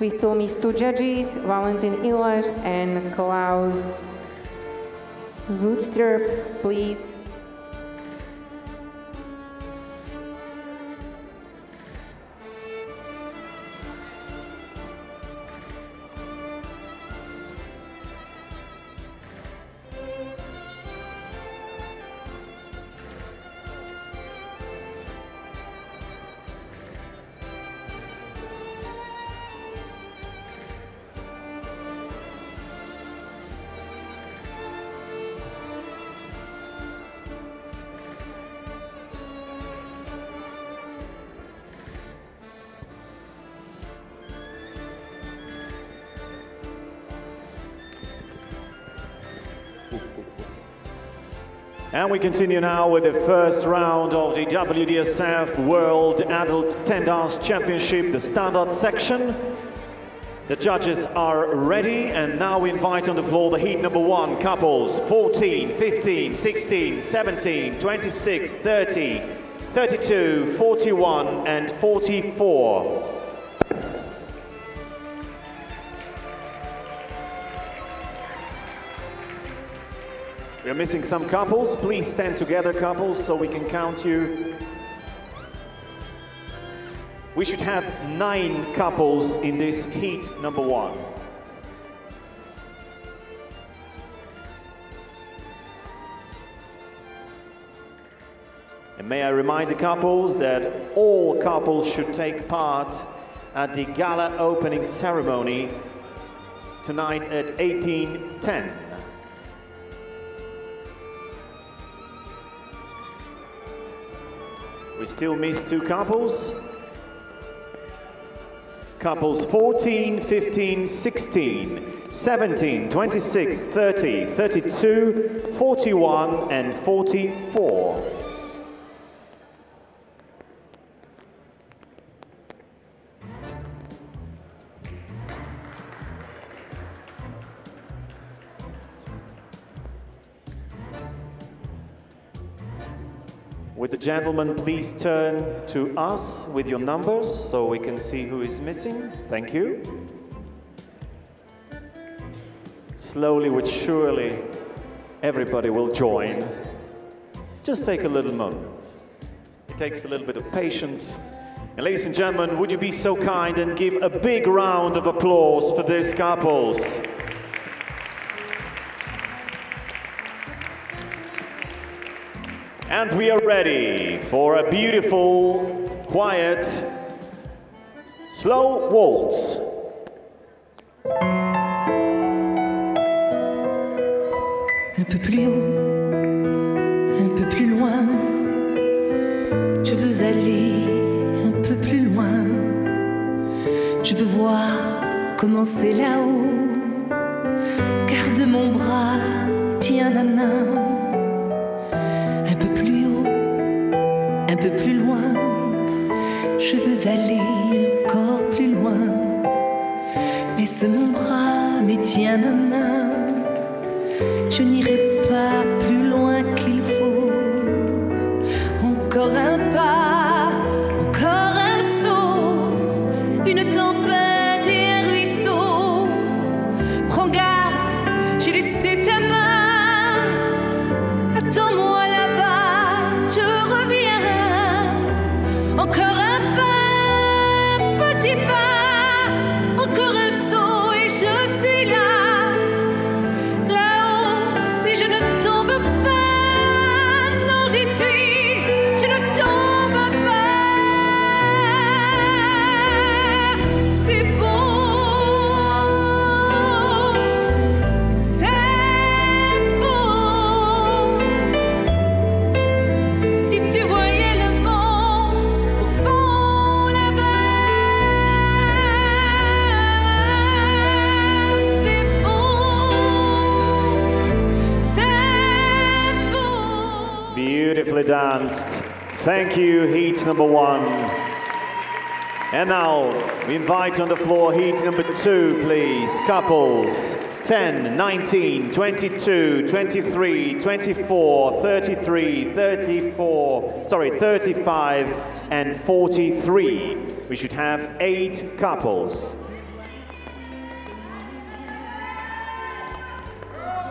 We still miss two judges, Valentin Ilieș and Klaus Vodstrup, please. And we continue now with the first round of the WDSF World Adult 10 Dance Championship, the standard section. The judges are ready, and now we invite on the floor the heat number 1 couples, 14, 15, 16, 17, 26, 30, 32, 41, and 44. We are missing some couples. Please stand together, couples, so we can count you. We should have 9 couples in this heat number 1. And may I remind the couples that all couples should take part at the gala opening ceremony tonight at 18:10. We still miss 2 couples. Couples 14, 15, 16, 17, 26, 30, 32, 41, and 44. Would the gentlemen please turn to us with your numbers so we can see who is missing? Thank you. Slowly but surely, everybody will join. Just take a little moment. It takes a little bit of patience. And ladies and gentlemen, would you be so kind and give a big round of applause for these couples? And we are ready for a beautiful, quiet, slow waltz. Un peu plus haut, un peu plus loin. Je veux aller un peu plus loin. Je veux voir comment c'est là-haut. Garde mon bras, tiens la main. Un peu plus loin, je veux aller encore plus loin. Laisse mon bras, mais tiens ma main. Je n'irai pas plus loin qu'il faut. Encore un pas, encore un saut, une tempête et un ruisseau. Prends garde, j'ai laissé ta main. Attends-moi. Beautifully danced. Thank you, heat number 1. And now we invite on the floor heat number 2, please. Couples 10, 19, 22, 23, 24, 33, 34, sorry, 35, and 43. We should have 8 couples.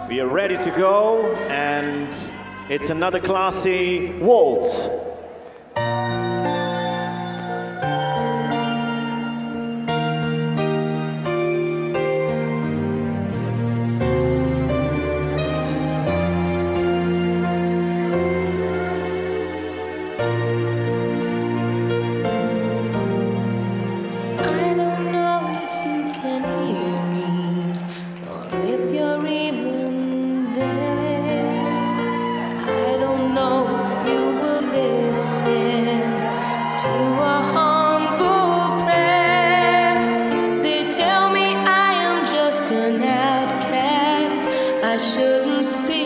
We are ready to go, and it's another classy waltz. I shouldn't speak.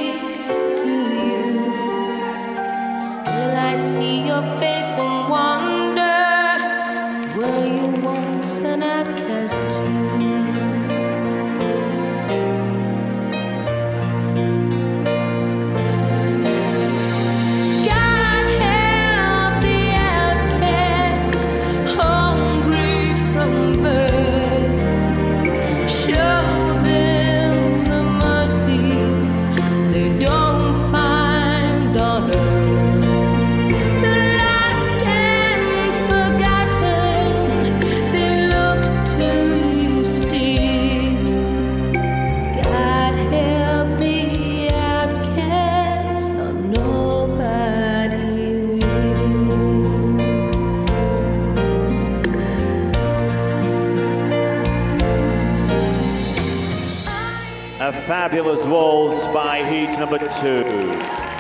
fabulous waltz by heat number 2.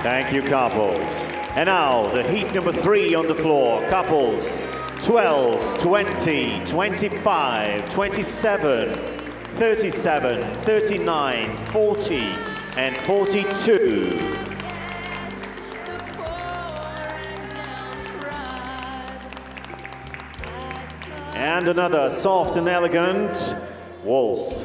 Thank you, couples. And now, the heat number 3 on the floor. Couples 12, 20, 25, 27, 37, 39, 40, and 42. And another soft and elegant waltz.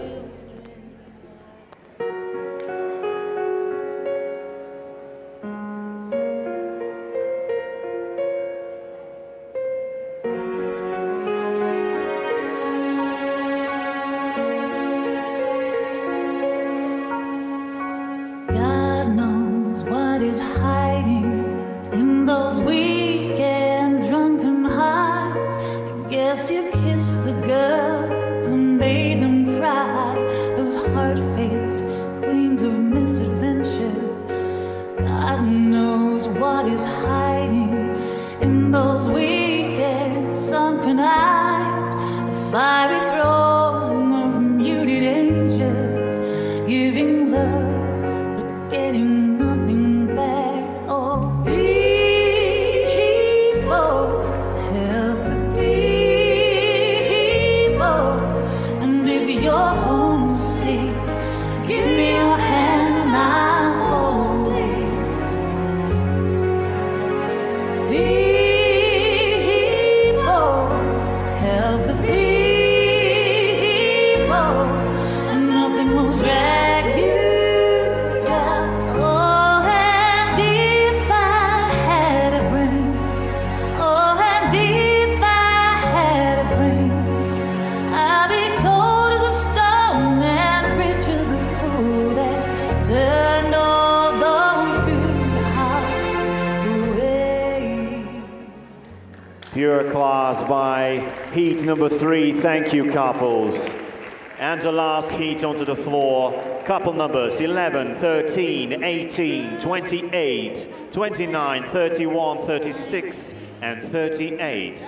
Number 3, thank you, couples. And the last heat onto the floor, couple numbers 11, 13, 18, 28, 29, 31, 36, and 38.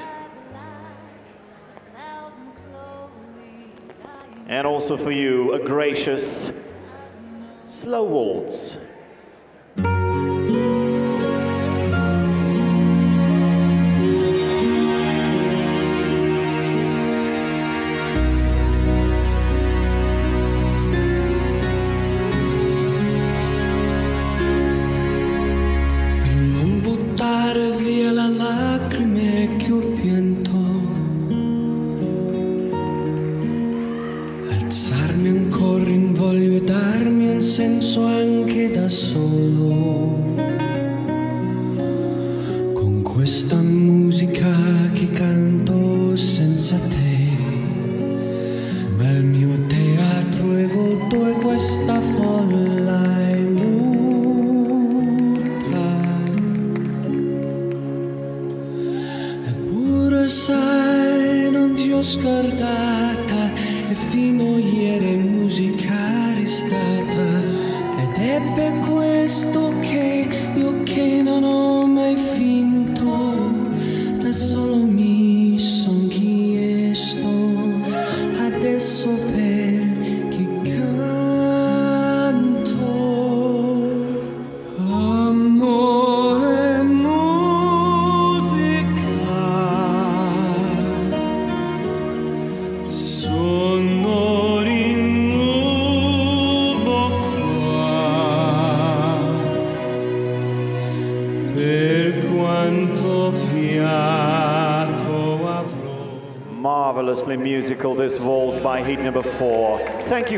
And also for you, a gracious slow waltz.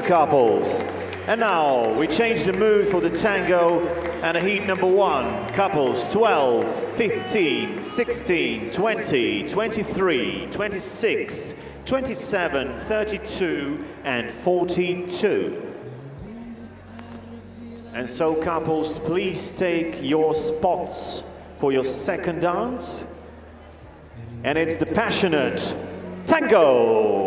Couples. And now we change the mood for the tango and a heat number 1. Couples 12, 15, 16, 20, 23, 26, 27, 32, and 42. And so couples, please take your spots for your second dance. And it's the passionate tango.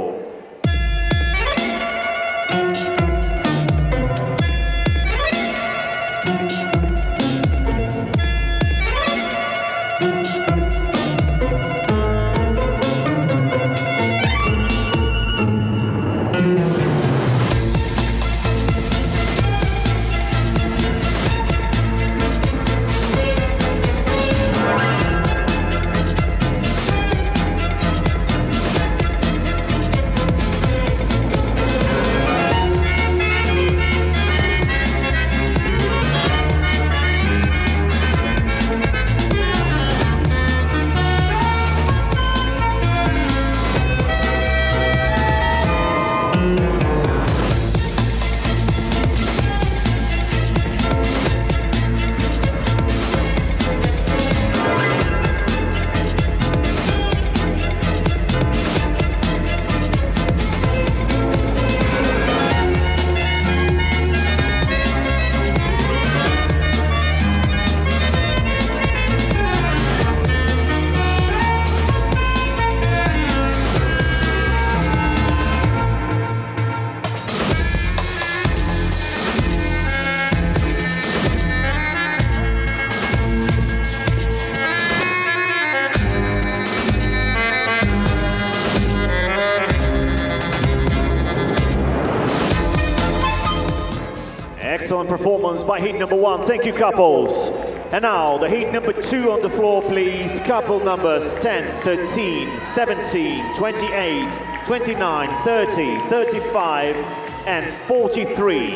excellent performance by heat number one. Thank you, couples. And now the heat number two on the floor, please. Couple numbers 10, 13, 17, 28, 29, 30, 35, and 43.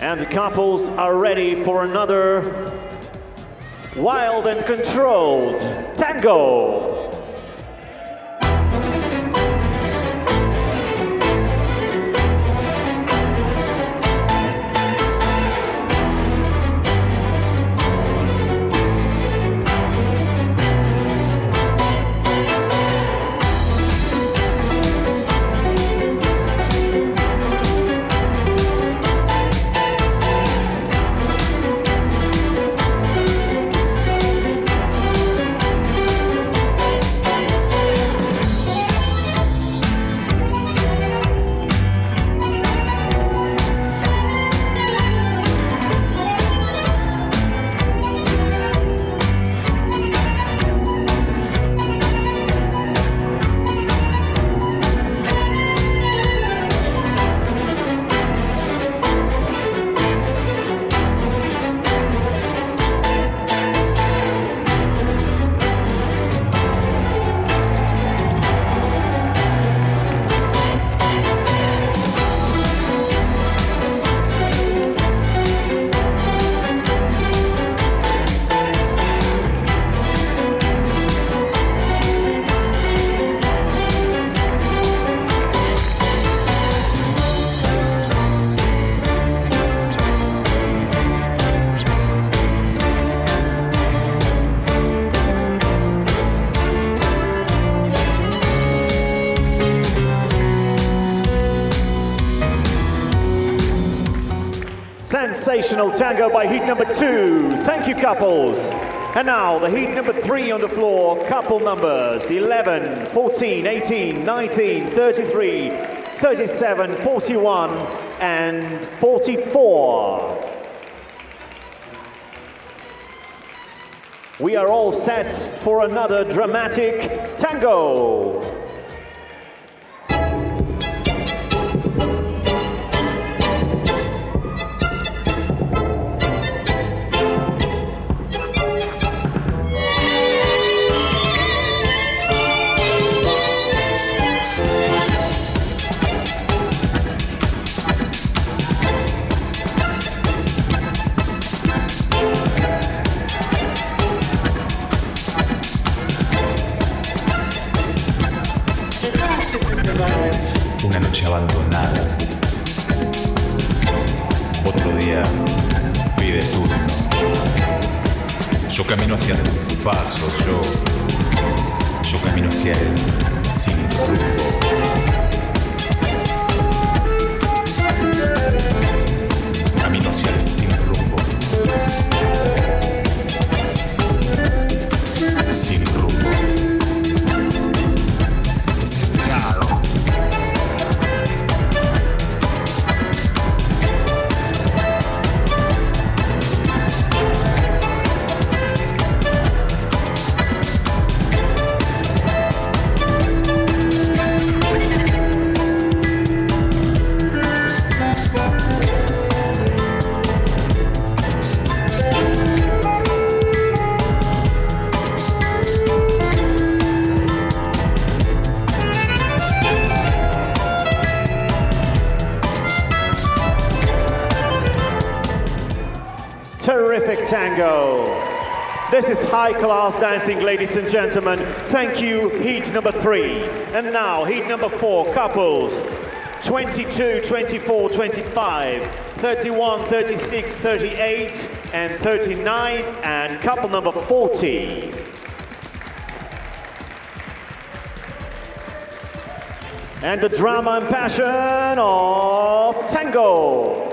And the couples are ready for another wild and controlled tango. Sensational tango by heat number two. Thank you, couples. And now the heat number three on the floor, couple numbers 11, 14, 18, 19, 33, 37, 41, and 44. We are all set for another dramatic tango. Tango. This is high-class dancing, ladies and gentlemen. Thank you, heat number three. And now, heat number four, couples 22, 24, 25, 31, 36, 38, and 39, and couple number 40. And the drama and passion of tango.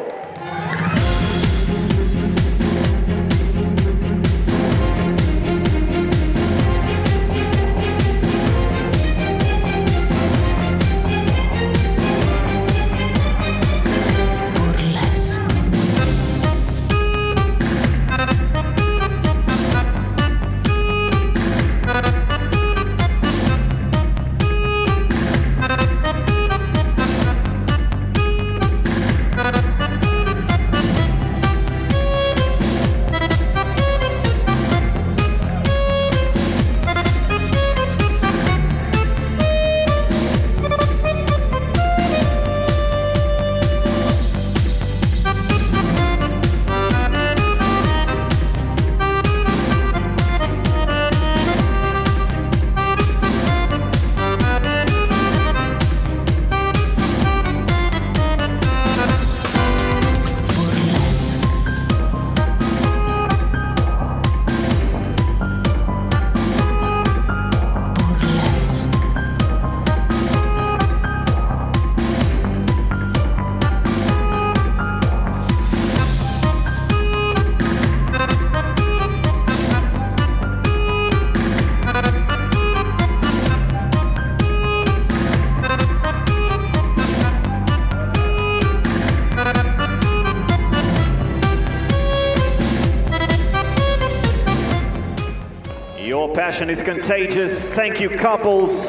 passion is contagious. Thank you, couples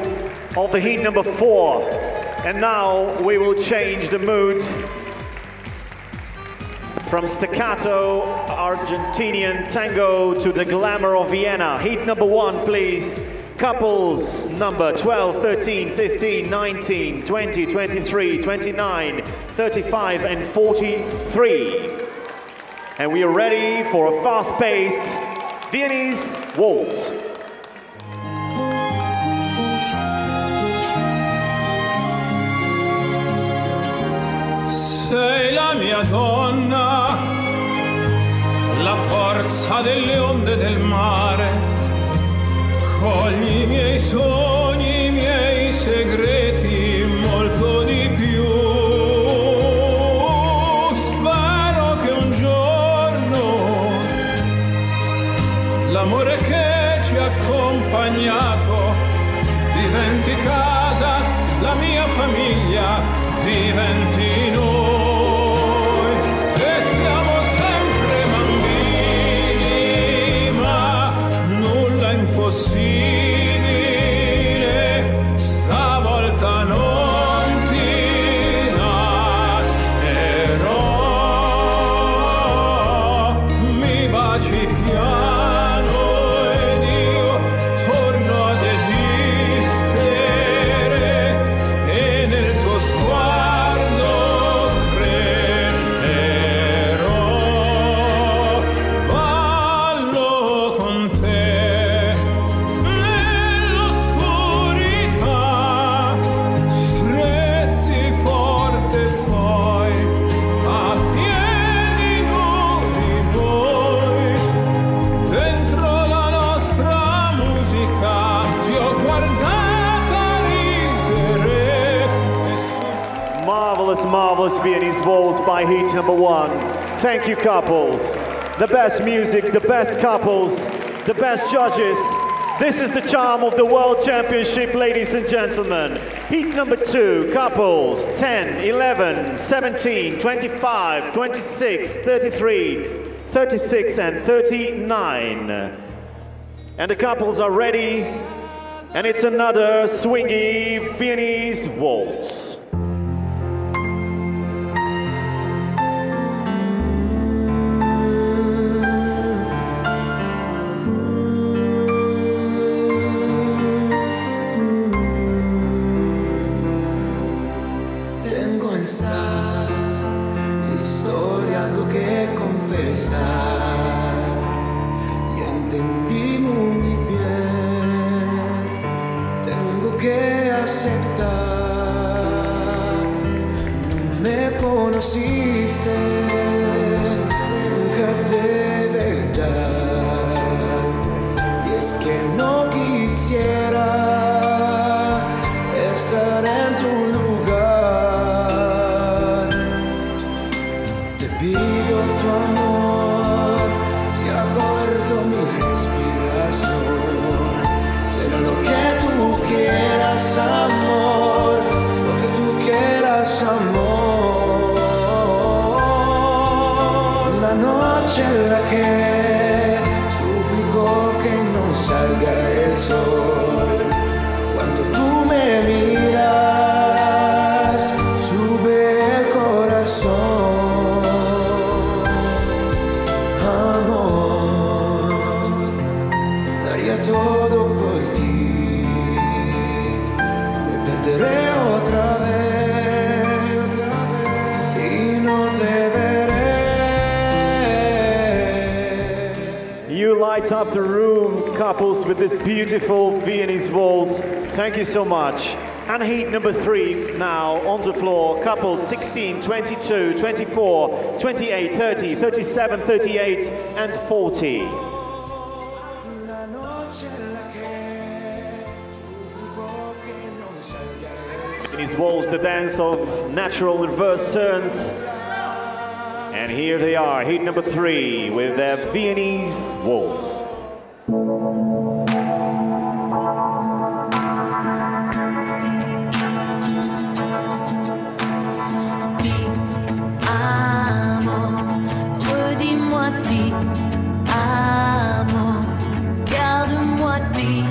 of the heat number 4. And now we will change the mood from staccato Argentinian tango to the glamour of Vienna. Heat number 1, please. Couples number 12, 13, 15, 19, 20, 23, 29, 35, and 43. And we are ready for a fast-paced Viennese waltz. Sei la mia donna, la forza delle onde del mare. Cogli I miei sogni, I miei segreti, molto di più. Spero che un giorno l'amore che ci ha accompagnato diventi casa, la mia famiglia diventi noi. Stavolta non ti lascerò, mi baci piano ed io torno ad esistere e nel tuo sguardo crescerò, ballo con te. Marvelous Viennese waltz by heat number 1. Thank you, couples. The best music, the best couples, the best judges. This is the charm of the World Championship, ladies and gentlemen. Heat number 2, couples 10, 11, 17, 25, 26, 33, 36, and 39. And the couples are ready, and it's another swingy Viennese waltz. Up the room, couples, with this beautiful Viennese waltz. Thank you so much. And heat number 3 now on the floor. Couples 16, 22, 24, 28, 30, 37, 38, and 40. Viennese waltz, the dance of natural reverse turns. And here they are, heat number 3 with their Viennese waltz. Ti amo, redis-moi, ti amo, garde-moi, ti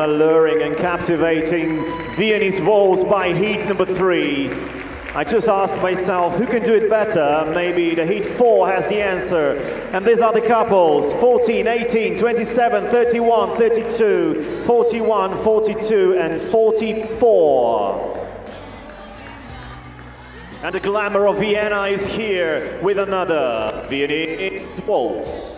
an alluring and captivating Viennese waltz by heat number 3. I just asked myself, who can do it better? Maybe the heat 4 has the answer. And these are the couples, 14, 18, 27, 31, 32, 41, 42, and 44. And the glamour of Vienna is here with another Viennese waltz.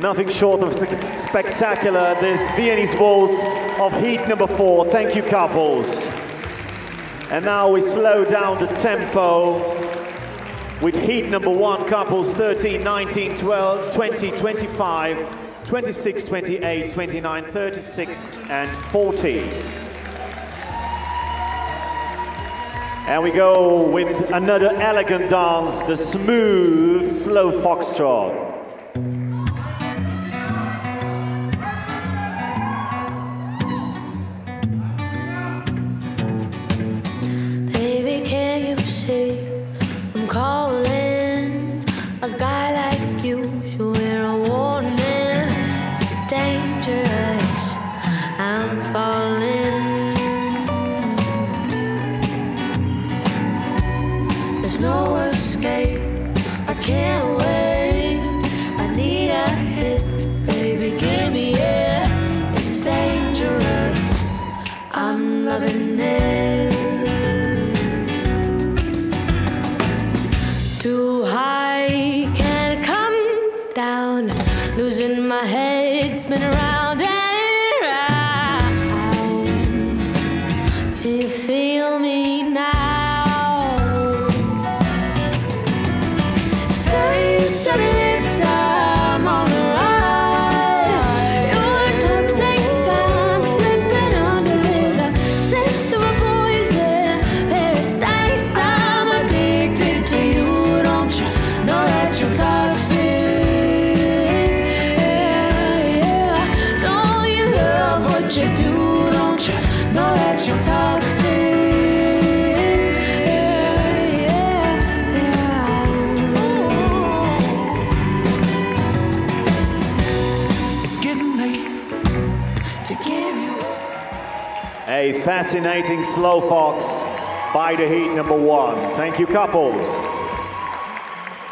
Nothing short of spectacular, this Viennese waltz of heat number 4. Thank you, couples. And now we slow down the tempo with heat number 1 couples 13, 19, 12, 20, 25, 26, 28, 29, 36, and 40. And we go with another elegant dance, the smooth, slow foxtrot. Baby, can you see I'm calling? A guy like you should wear a warning. Dangerous, I'm falling. There's no escape, I can't wait, I need a hit, baby give me it, it's dangerous, I'm loving it. Too high, can't come down, losing my head, spin around and around, can you feel me now? Sunny lips, I'm on the ride. Your tongue's ain't gone, slipping under the sister of poison paradise. I'm addicted to you, don't you know that you're toxic? Yeah, yeah. Don't you love what you do? Don't you know that you're toxic? A fascinating slow fox by the heat number 1. Thank you, couples.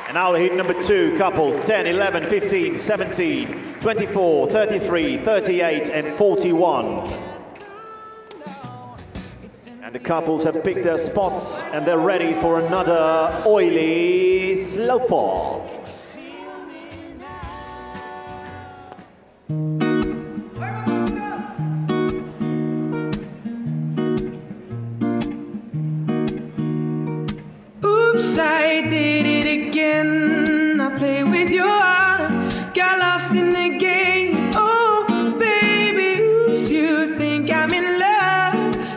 And now the heat number 2, couples 10, 11, 15, 17, 24, 33, 38, and 41. And the couples have picked their spots and they're ready for another oily slow fox. I did it again, I played with your heart, got lost in the game. Oh baby, oops, you think I'm in love,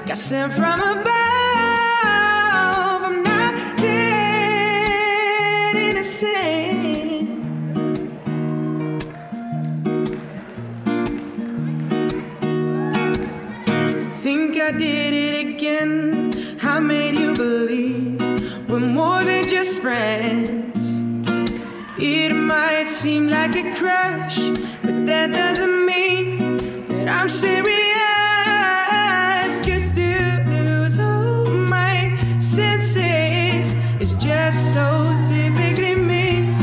got sent from above. I'm not dead innocent. I did it again. I made you believe we're more than just friends. It might seem like a crush, but that doesn't mean that I'm serious. Cause to lose all my senses is just so typically me.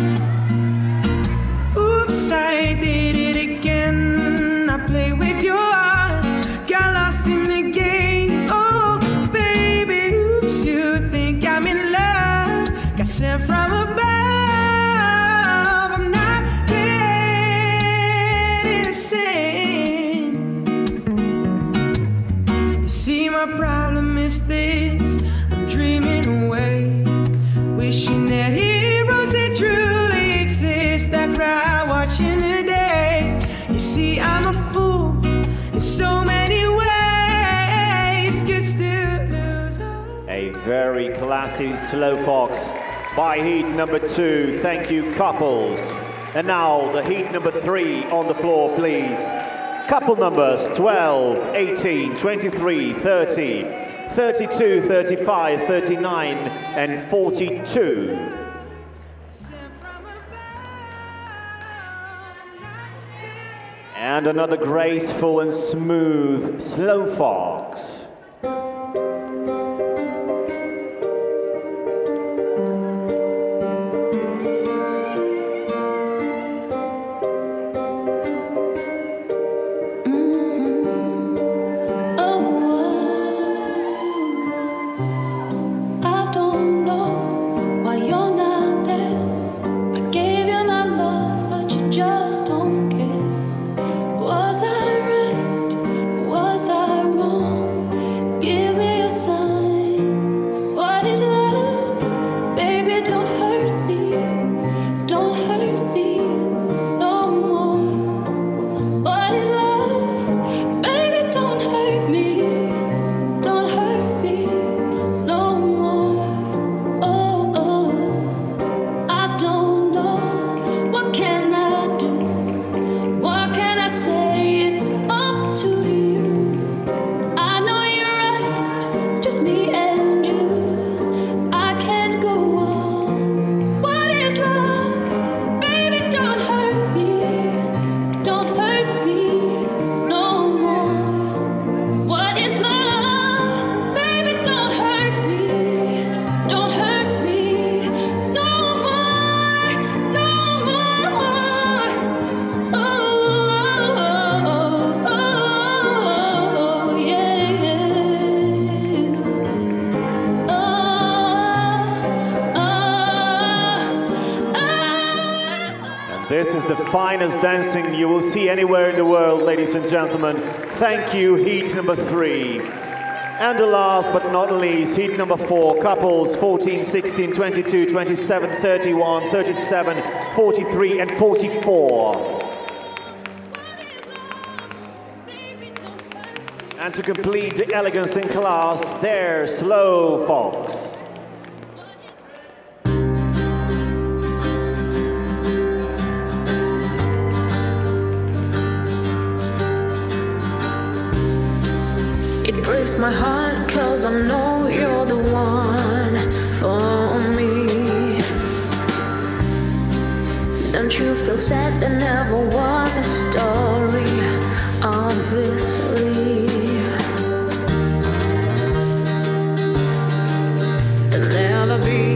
Oops, I did it again. I play with your heart, got lost in the game. Oh, baby, oops, you think I'm in love, got sent from above. My problem is this, I'm dreaming away, wishing that heroes that truly exist. I cry watching the day. You see, I'm a fool in so many ways. Could still lose a very classy slowfox by heat number 2. Thank you, couples. And now the heat number 3 on the floor, please. Couple numbers 12, 18, 23, 30, 32, 35, 39, and 42. And another graceful and smooth slow fox. Finest dancing you will see anywhere in the world, ladies and gentlemen. Thank you, heat number 3. And the last but not least, heat number 4, couples 14, 16, 22, 27, 31, 37, 43, and 44. And to complete the elegance in class, their slow fox. Breaks my heart, cause I know you're the one for me. Don't you feel sad? There never was a story, obviously. There'll never be.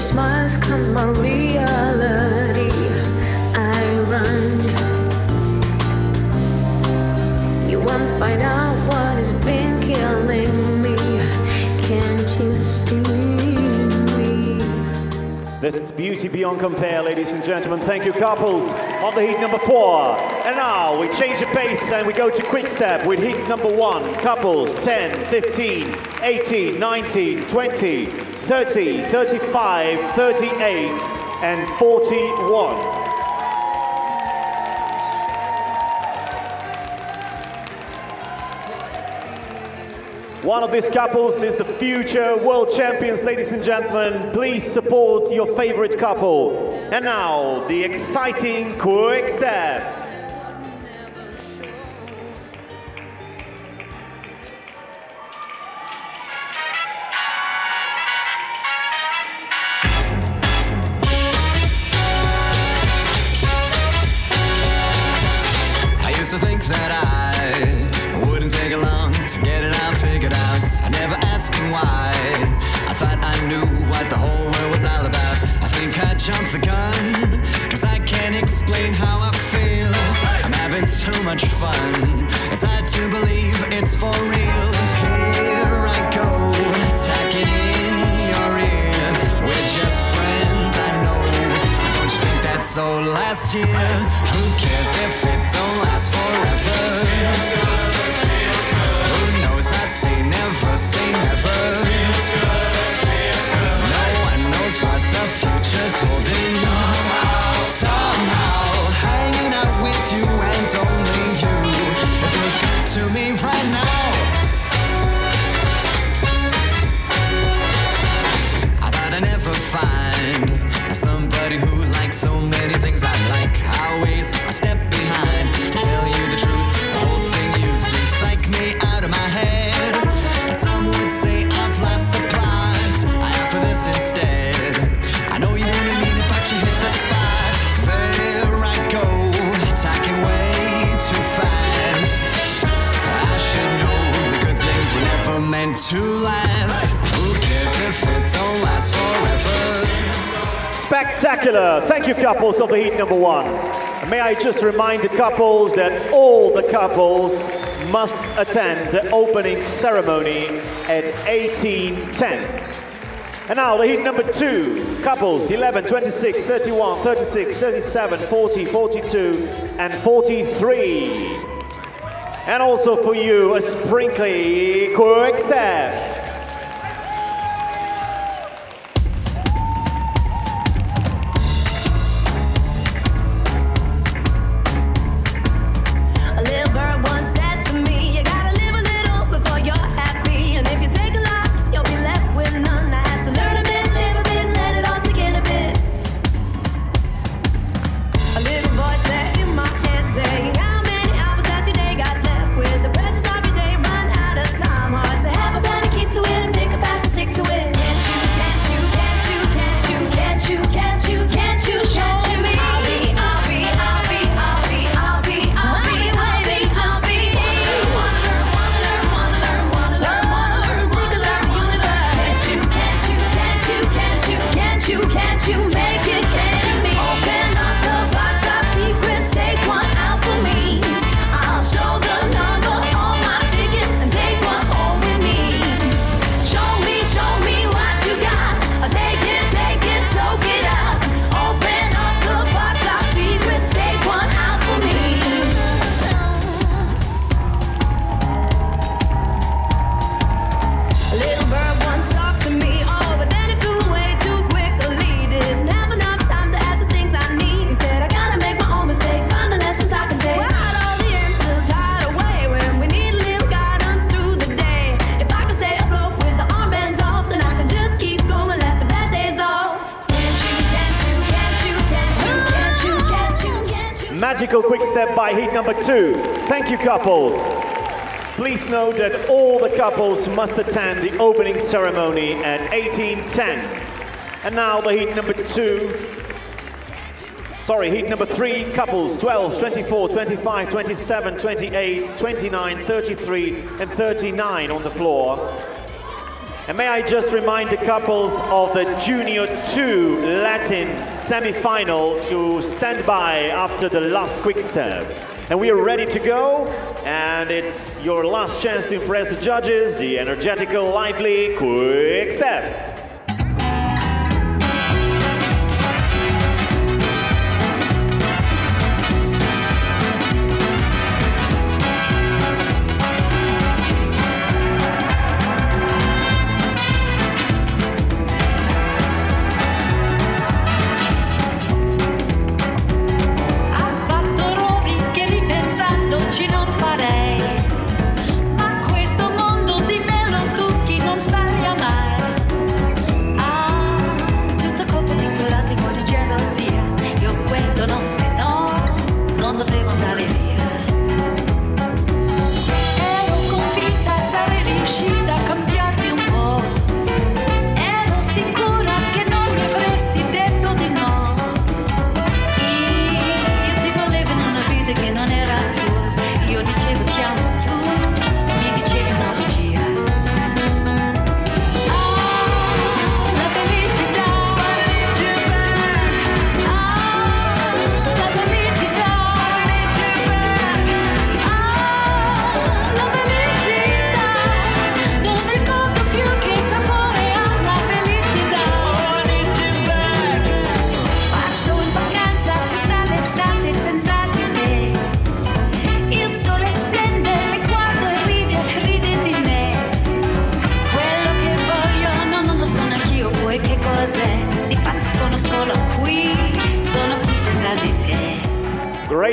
Smiles come my reality, I run. This is beauty beyond compare, ladies and gentlemen. Thank you, couples, on the heat number 4. And now we change the pace and we go to quick step with heat number 1. Couples 10, 15, 18, 19, 20, 30, 35, 38, and 41. One of these couples is the future world champions, ladies and gentlemen. Please support your favorite couple. And now, the exciting quick step. I used to think that I wouldn't take long to get it out. I never asking why. I thought I knew what the whole world was all about. I think I jumped the gun, cause I can't explain how I feel. I'm having too much fun. It's hard to believe it's for real. Here I go, attacking in your ear. We're just friends, I know. Don't you think that's all last year? Who cares if it don't last forever? I say never, say never. Feels good, feels good. No one knows what the future's holding. Somehow, somehow, hanging out with you and only you. It feels good to me right now. I thought I'd never find somebody who likes so many things I like. Always a step behind. To tell you the truth, the whole thing used to psych me out of my head. Some would say I've lost the plot. I offer this instead. I know you didn't mean it, but you hit the spot. There I go, attacking way too fast. I should know the good things were never meant to last. Who cares if it don't last forever? Spectacular! Thank you, couples of the heat number 1. And may I just remind the couples that all the couples must attend the opening ceremony at 18:10. And now the heat number 2, couples 11, 26, 31, 36, 37, 40, 42, and 43. And also for you, a sprinkly quick step. Quick step by heat number 2. Thank you, couples. Please note that all the couples must attend the opening ceremony at 18:10. And now the heat number 3, couples 12, 24, 25, 27, 28, 29, 33, and 39 on the floor. And may I just remind the couples of the Junior 2 Latin semi-final to stand by after the last quick step. And we are ready to go, and it's your last chance to impress the judges, the energetic, lively quick step.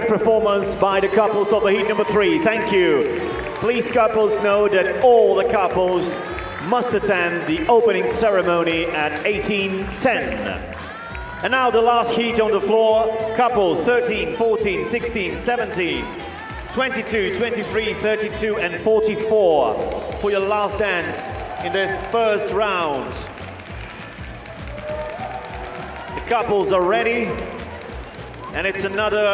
Great performance by the couples of the heat number 3. Thank you. Please, couples, know that all the couples must attend the opening ceremony at 18:10. And now the last heat on the floor, couples 13, 14, 16, 17, 22, 23, 32 and 44 for your last dance in this first round. The couples are ready, and it's another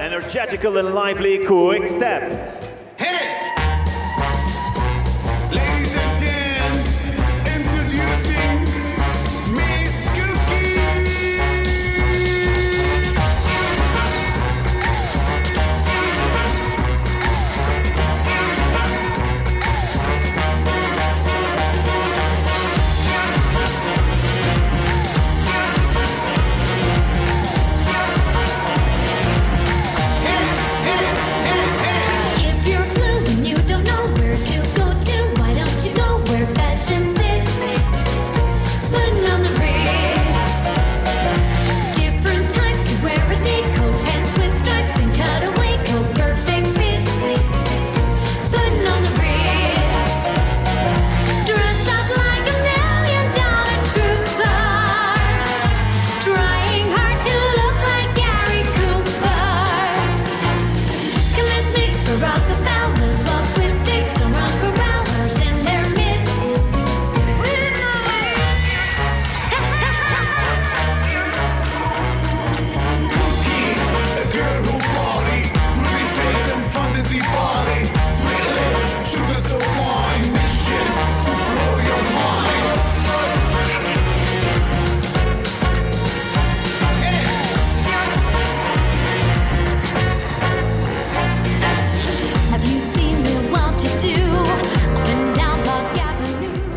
energetical and lively quick step.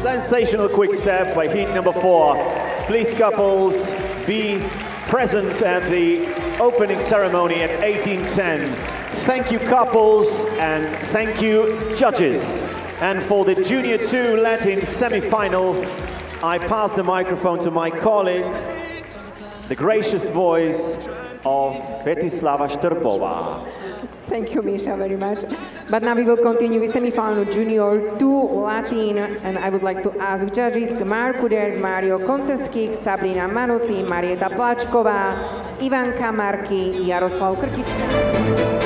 Sensational quick step by heat number 4. Please, couples, be present at the opening ceremony at 18:10. Thank you, couples, and thank you, judges. And for the Junior 2 Latin semi-final, I pass the microphone to my colleague, the gracious voice of Kvetoslava Štrbová. Thank you, Misha, very much. But now we will continue with semi-final Junior 2 Latin, and I would like to ask judges Kamar Kuder, Mario Koncevski, Sabrina Manuti, Marieta Plačková, Ivanka Marky, Jaroslav Krtička.